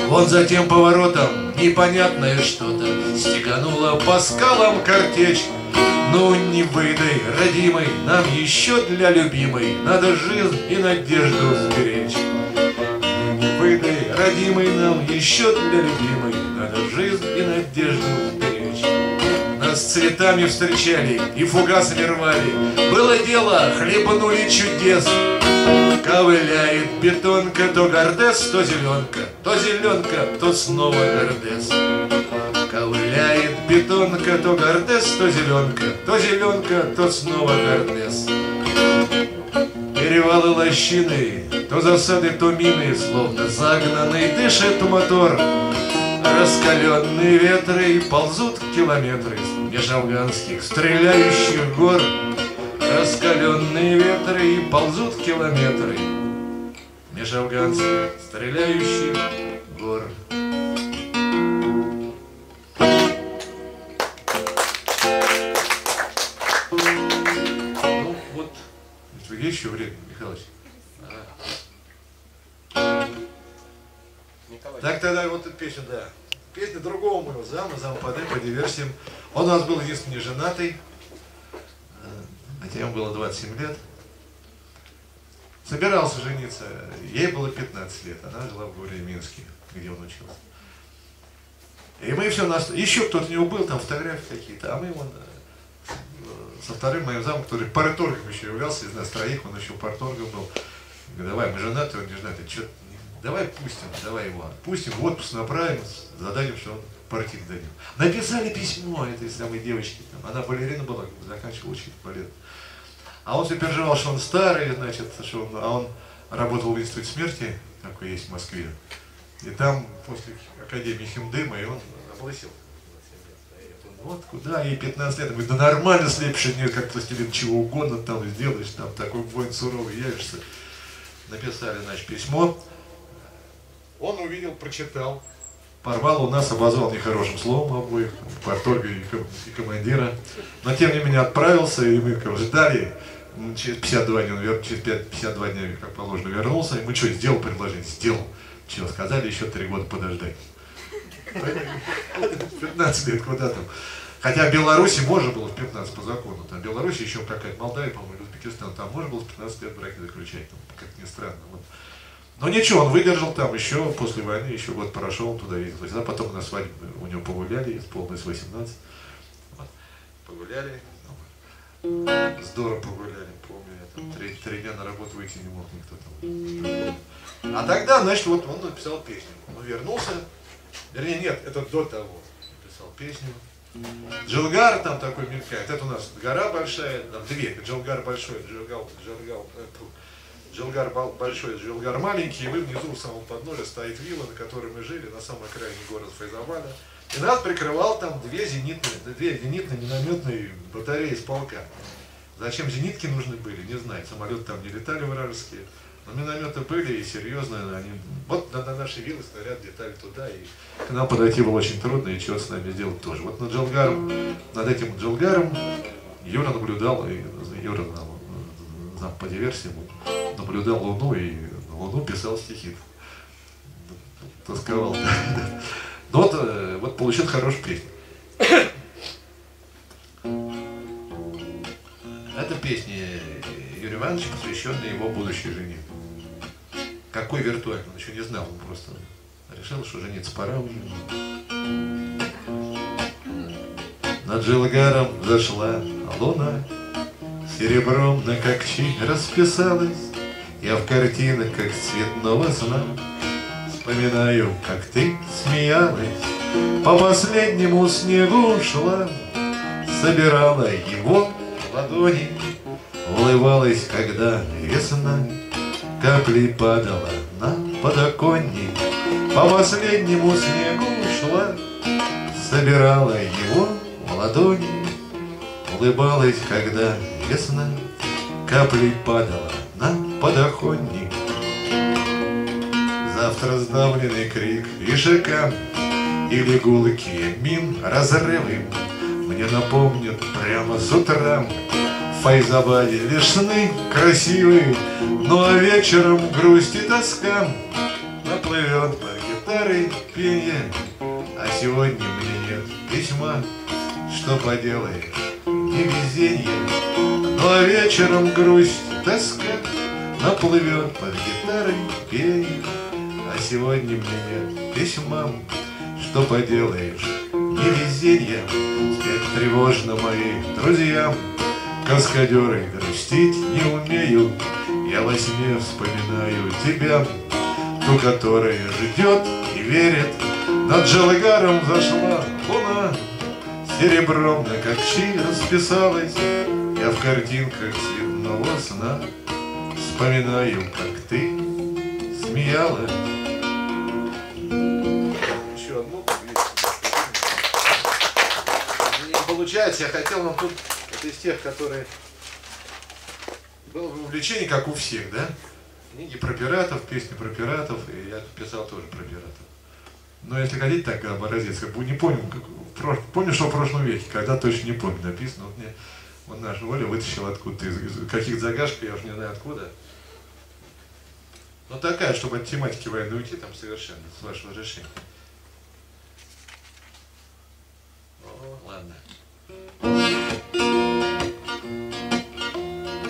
Вот за тем поворотом непонятное что-то стегануло по скалам картечь. Ну не выдай, родимый, нам еще для любимой надо жизнь и надежду сберечь. Ну не выдай, родимый, нам еще для любимой надо жизнь и надежду сберечь. Нас цветами встречали и фугасами рвали, было дело, хлебанули чудес. Ковыляет бетонка, то гордес, то зеленка, то зеленка, то снова гордес. Ковыляет бетонка, то гордес, то зеленка, то зеленка, то снова гордес. Перевалы лощины, то засады, то мины, словно загнанный дышит мотор. Раскаленные ветры и ползут километры меж афганских стреляющих гор. Раскаленные ветры и ползут километры меж афганских стреляющих гор. Есть еще время, Михалыч? Ага. Так тогда вот тут песня, да. Песня другого моего зама, зампады по диверсиям. Он у нас был единственный женатый, хотя ему было 27 лет. Собирался жениться, ей было 15 лет, она жила в городе Минске, где он учился. И мы все, нас еще кто-то у него был, там фотографии какие-то, а мы его со вторым моим замом, который парторгом еще являлся, из нас троих, он еще парторгом был. Говорит, давай, мы женаты, он не женат, давай пустим, давай его отпустим, в отпуск направим, зададим, что он партик дадим. Написали письмо этой самой девочке, там, она балерина была, заканчивала учить балет. А он все переживал, что он старый, значит, что он, а он работал в институте смерти, такой есть в Москве, и там после академии химдыма, и он облысел. Вот куда, ей 15 лет, говорит, да нормально слепишь от нее, как пластилин, чего угодно там сделаешь, там такой воин суровый явишься. Написали, значит, письмо, он увидел, прочитал, порвал у нас, обозвал нехорошим словом обоих, парторга и командира, но тем не менее отправился, и мы как ждали, через 52 дня, через 52 дня, как положено, вернулся, и мы что, сделал предложение? Сделал. Чего сказали, еще 3 года подождать. 15 лет куда там. Хотя в Беларуси можно было в 15 по закону. Там в Беларуси еще какая-то Молдавия, по-моему, Узбекистан, там можно было в 15 лет браки заключать, там, как ни странно. Вот. Но ничего, он выдержал там еще после войны, еще год прошел, он туда ездил. А потом на свадьбу у него погуляли, исполнилось 18. Вот. Погуляли. Здорово погуляли, помню, я там 3 дня на работу выйти не мог никто там. А тогда, значит, вот он написал песню. Он вернулся, вернее, нет, это до того. Написал песню. Джилгар там такой мелькает, это у нас гора большая, там две, Джилгар большой, Джилгар большой, Джилгар маленький, и вы внизу в самом подножье стоит вилла, на которой мы жили, на самой окраине города Файзабада. И нас прикрывал там две зенитные минометные батареи из полка. Зачем зенитки нужны были, не знаю. Самолеты там не летали вражеские, но минометы были, и серьезно они... Вот на наши виллы снаряд летали туда, и к нам подойти было очень трудно, и чего с нами сделать тоже. Вот над Джилгаром, над этим Джилгаром Юра наблюдал, и Юра нам по диверсиям наблюдал Луну, и на Луну писал стихи. Тосковал. Но вот получил хорошую песню. Это песня Юрия Ивановича, посвященная его будущей жене. Какой виртуальный, он еще не знал, он просто решил, что жениться пора уже. Над Джилгаром зашла луна, серебром на кокче расписалась. Я в картинах, как цветного сна, вспоминаю, как ты смеялась, по последнему снегу шла, собирала его в ладони, улыбалась, когда весна, капли падала на подоконник. По последнему снегу шла, собирала его в ладони, улыбалась, когда весна, капли падала на подоконник. Завтра сдавленный крик ишака или гулкие мин разрывы мне напомнят прямо с утра. В Файзабаде лишь сны красивые, ну а вечером грусть и тоска наплывет под гитарой пенье. А сегодня мне нет письма, что поделаешь, невезенье. Ну а вечером грусть и тоска наплывет под гитарой пенье. А сегодня мне письма, что поделаешь, невезенье. Спеть тревожно моим друзьям, каскадеры грустить не умею. Я во сне вспоминаю тебя, ту, которая ждет и верит. Над Джилгаром зашла луна, серебром на кокчи расписалась. Я в картинках цветного сна вспоминаю, как ты смеялась. Получается, я хотел вам тут, это из тех, которые было в увлечении, как у всех, да? Книги про пиратов, песни про пиратов, и я писал тоже про пиратов. Но если ходить так, образец, как бы не помню, помню, что в прошлом веке, когда точно не помню, написано, вот мне, вот наша Оля вытащила откуда-то, из каких-то загашек, я уже не знаю откуда. Но такая, чтобы от тематики военной уйти, там совершенно, с вашего решения. О, ладно.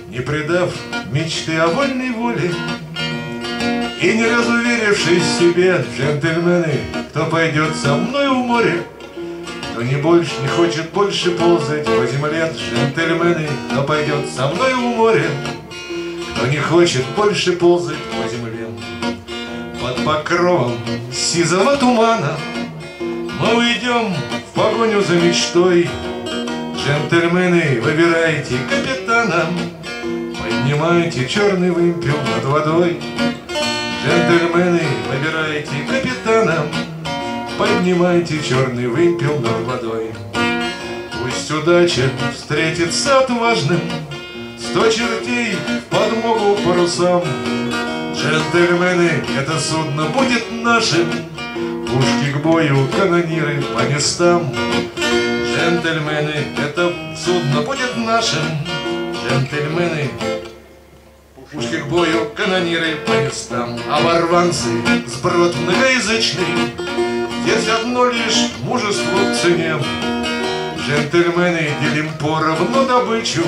Не предав мечты о вольной воле и не разуверившись в себе, джентльмены кто пойдет со мной в море, кто не больше, не хочет больше ползать по земле, джентльмены, кто пойдет со мной в море, кто не хочет больше ползать по земле. Под покровом сизого тумана мы уйдем в погоню за мечтой. Джентльмены, выбирайте капитана, поднимайте черный вымпел над водой. Джентльмены, выбирайте капитана, поднимайте черный вымпел над водой. Пусть удача встретится отважным, 100 чертей в подмогу парусам. Джентльмены, это судно будет нашим, пушки к бою, канониры по местам. Джентльмены, это судно будет нашим. Джентльмены, пушки к бою, канониры по местам. Оборванцы, сброд многоязычный, здесь одно лишь мужество в цене. Джентльмены, делим поровну добычу,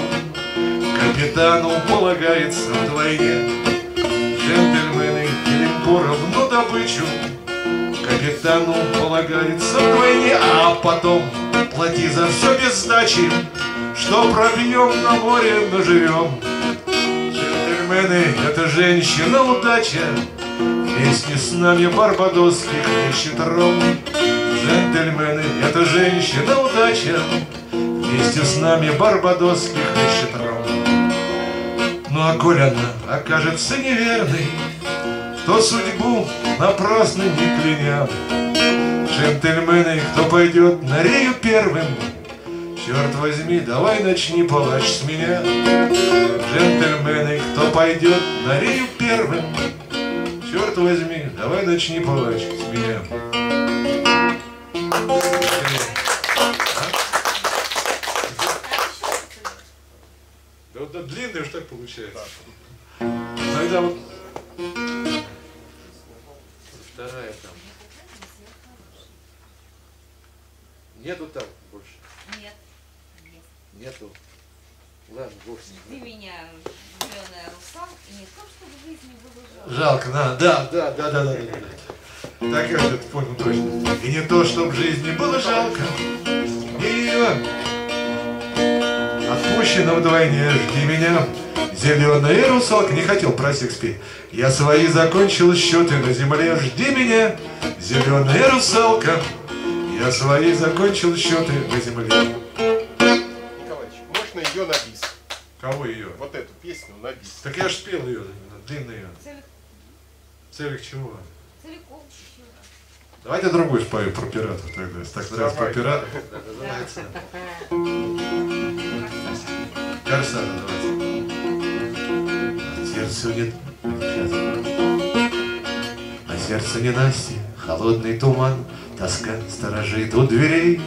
капитану полагается вдвойне. Джентльмены, делим поровну добычу, капитану полагается вдвойне. А потом плати за все без сдачи, что пробьем на море наживем. Джентльмены, это женщина удача, вместе с нами барбадосских нищетрон. Джентльмены, это женщина удача, вместе с нами барбадосских нищетрон. Ну а коль она окажется неверной, то судьбу напрасно не кляня. Джентльмены, кто пойдет на рею первым, черт возьми, давай начни палач с меня. Джентльмены, кто пойдет на рею первым, черт возьми, давай начни палач с меня. Да вот это длинное уж так получается. Тогда вот вторая там. Нету там больше? Нет. Нету. Ладно, бог с ним. Ты меня, зеленая рука, и не то, чтобы жизнь не было жалко. Жалко, да. Так я это понял точно. И не то, чтобы жизнь не было жалко. И отпущено вдвойне, жди меня. Зеленая русалка, не хотел про секс петь. Я свои закончил счеты на земле, жди меня. Зеленая русалка. Я свои закончил счеты на земле. Николаевич, можно ее на бис? Кого ее? Вот эту песню на бис. Так я ж спел ее, длинную ее. Целик чего? Целиком. Давайте другую спою про пиратов тогда. Так нравится про пиратов. Корсара, давайте. От сердца нет. На сердце не Насти, холодный туман. Тоска сторожит у дверей.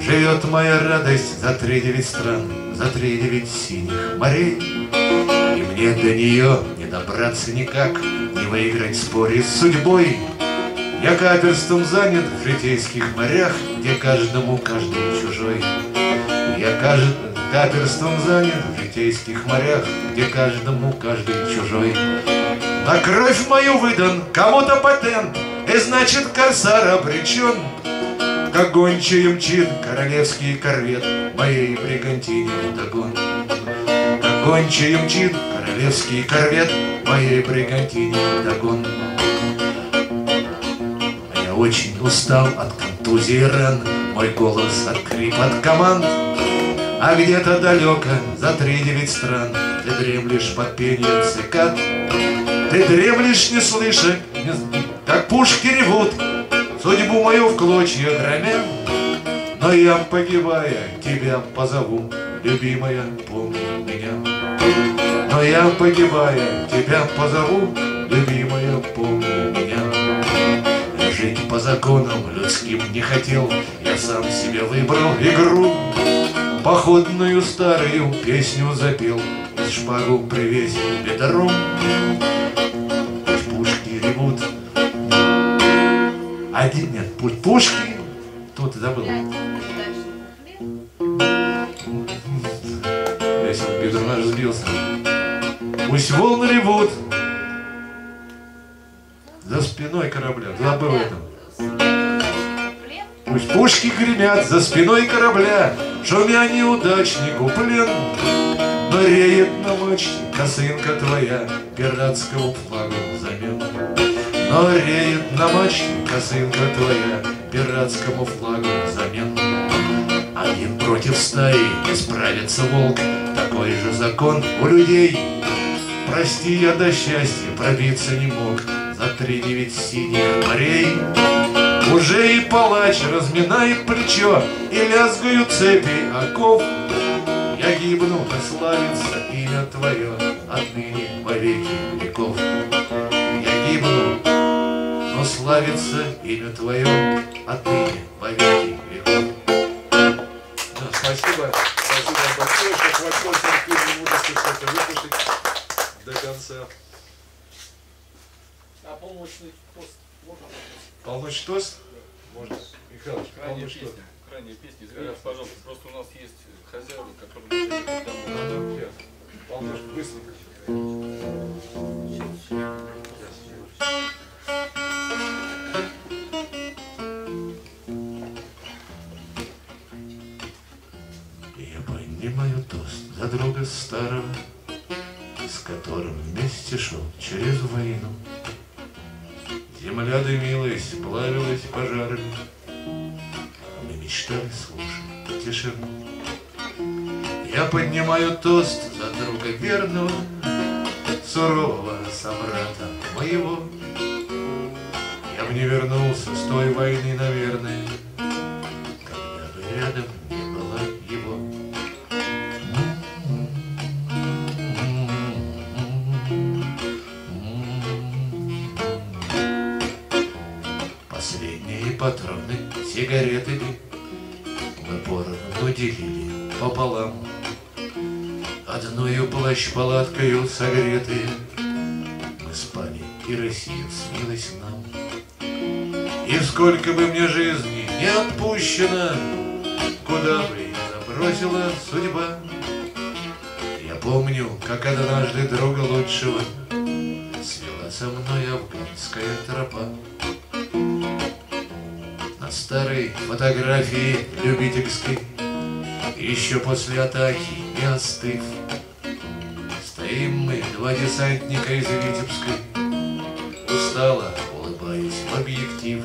Живет моя радость за 39 стран, за 39 синих морей. И мне до нее не добраться никак, не выиграть в споре с судьбой. Я каперством занят в житейских морях, где каждому каждый чужой. Я каперством занят в житейских морях, где каждому каждый чужой. На кровь мою выдан кому-то патент, и значит корсар обречен. Как гончий мчит королевский корвет моей бригантине вдогон. Как гончий мчит королевский корвет моей бригантине вдогон. Я очень устал от контузии ран, мой голос от крик, от команд. А где-то далеко, за 39 стран, ты дремлешь под пением цикад. Ты дремлешь, не слыша, как пушки ревут, судьбу мою в клочья громя. Но я, погибая, тебя позову, любимая, помни меня. Но я, погибая, тебя позову, любимая, помни меня. Я жить по законам людским не хотел, я сам себе выбрал игру. Походную старую песню запел, из шпагу привесил бедром. Один, нет, пушки, тут забыл. Весело, бедро наш сбился. Пусть волны ревут за спиной корабля, забыл это. Пусть пушки гремят за спиной корабля, шумя неудачнику плен. Но реет на мачте косынка твоя пиратскому флагу взамен. Но реет на мачте косынка твоя пиратскому флагу взамен. Один против стаи не справится волк, такой же закон у людей. Прости, я до счастья пробиться не мог за 3-9 синих морей. Уже и палач разминает плечо, и лязгаю цепи оков. Я гибну, прославится имя твое отныне во веки веков. Я гибну, но славится имя твое отныне во веки веков. Да, спасибо. Спасибо большое. Сейчас вопросы не можете что-то выпустить до конца. А полночный пост можно? Полночный тост? Можно. Михайлович, полночный тост. Крайняя песня, извините, пожалуйста, просто у нас есть хозяева, которые не приедет домой. Полночный, быстренько. Я поднимаю тост за друга старого, с которым вместе шел через войну. Земля дымилась, плавилась пожарами. Мы мечтали слушать тишину. Я поднимаю тост за друга верного, сурового собрата моего. Я бы не вернулся с той войны, наверное, когда бы рядом не было его. Патроны, сигареты мы поровну делили пополам. Одною плащ-палаткою согретые мы спали, и Россия снилась нам. И сколько бы мне жизни не отпущено, куда бы их забросила судьба. Я помню, как однажды друга лучшего свела со мной афганская тропа. Старой фотографии любительской, еще после атаки не остыв, стоим мы, два десантника из Витебской, устало улыбаясь в объектив.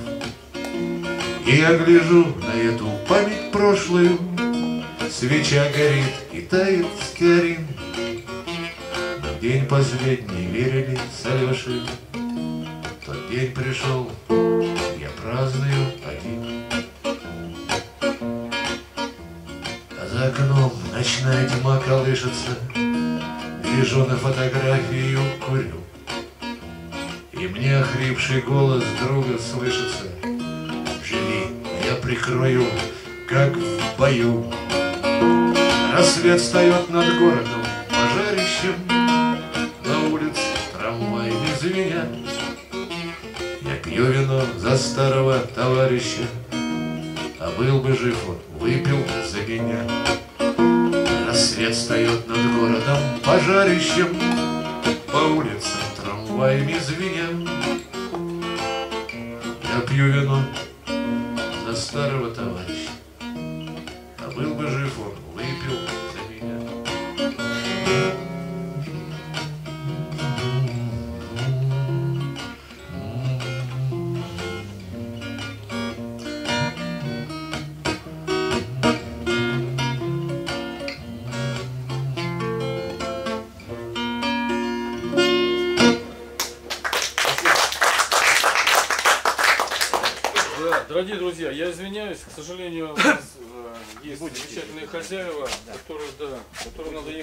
И я гляжу на эту память прошлую, свеча горит и тает скиорин. Но в день последний верили с Алешей, тот день пришел, я праздную один. А за окном ночная тьма колышется, вижу на фотографию, курю. И мне охрипший голос друга слышится: живи, я прикрою, как в бою. Рассвет встает над городом пожарищем, на улице трамвай не звенят. Пью вино за старого товарища, а был бы жив он, выпил за меня. Рассвет встает над городом пожарищем, по улицам трамваями звеня. Я пью вино за старого товарища, а был бы жив он, выпил за меня. Я извиняюсь, к сожалению, у нас есть замечательные хозяева, которые надо ехать.